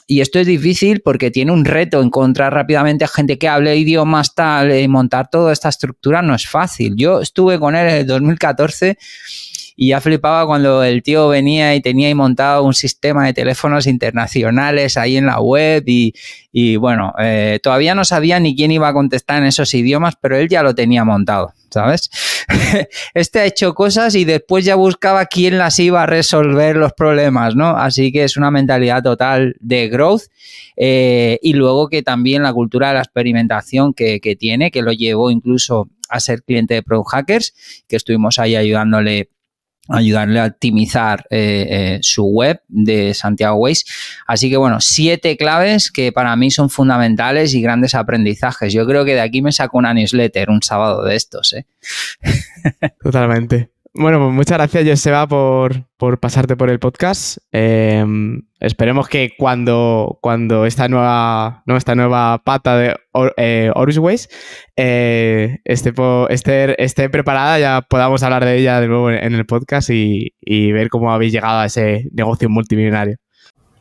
Y esto es difícil porque tiene un reto, encontrar rápidamente a gente que hable idiomas tal, y montar toda esta estructura no es fácil. Yo estuve con él en el 2014 y ya flipaba cuando el tío venía y tenía ahí montado un sistema de teléfonos internacionales ahí en la web y bueno, todavía no sabía ni quién iba a contestar en esos idiomas, pero él ya lo tenía montado, ¿sabes? Este ha hecho cosas y después ya buscaba quién las iba a resolver los problemas, ¿no? Así que es una mentalidad total de growth, y luego que también la cultura de la experimentación que tiene, que lo llevó incluso a ser cliente de Product Hackers, que estuvimos ahí ayudándole ayudarle a optimizar su web de Santiago Ways. Así que, bueno, 7 claves que para mí son fundamentales y grandes aprendizajes. Yo creo que de aquí me saco una newsletter un sábado de estos, ¿eh? Totalmente. Bueno, pues muchas gracias, Joseba, por pasarte por el podcast. Esperemos que cuando esta nueva pata de Orbis Ways esté preparada, ya podamos hablar de ella de nuevo en el podcast y ver cómo habéis llegado a ese negocio multimillonario.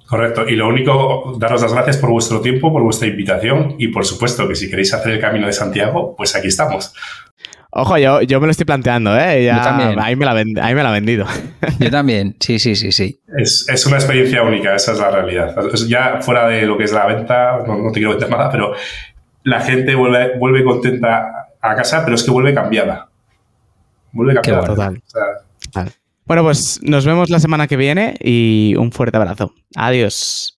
Correcto. Y lo único, daros las gracias por vuestro tiempo, por vuestra invitación y, por supuesto, que si queréis hacer el Camino de Santiago, pues aquí estamos. Ojo, yo me lo estoy planteando, ¿eh? Ya, yo también. Ahí me la ha vendido. Yo también, sí. Es una experiencia única, esa es la realidad. Ya fuera de lo que es la venta, no te quiero vender nada, pero la gente vuelve contenta a casa, pero es que vuelve cambiada. Qué bueno, total. O sea, vale. Bueno, pues nos vemos la semana que viene y un fuerte abrazo. Adiós.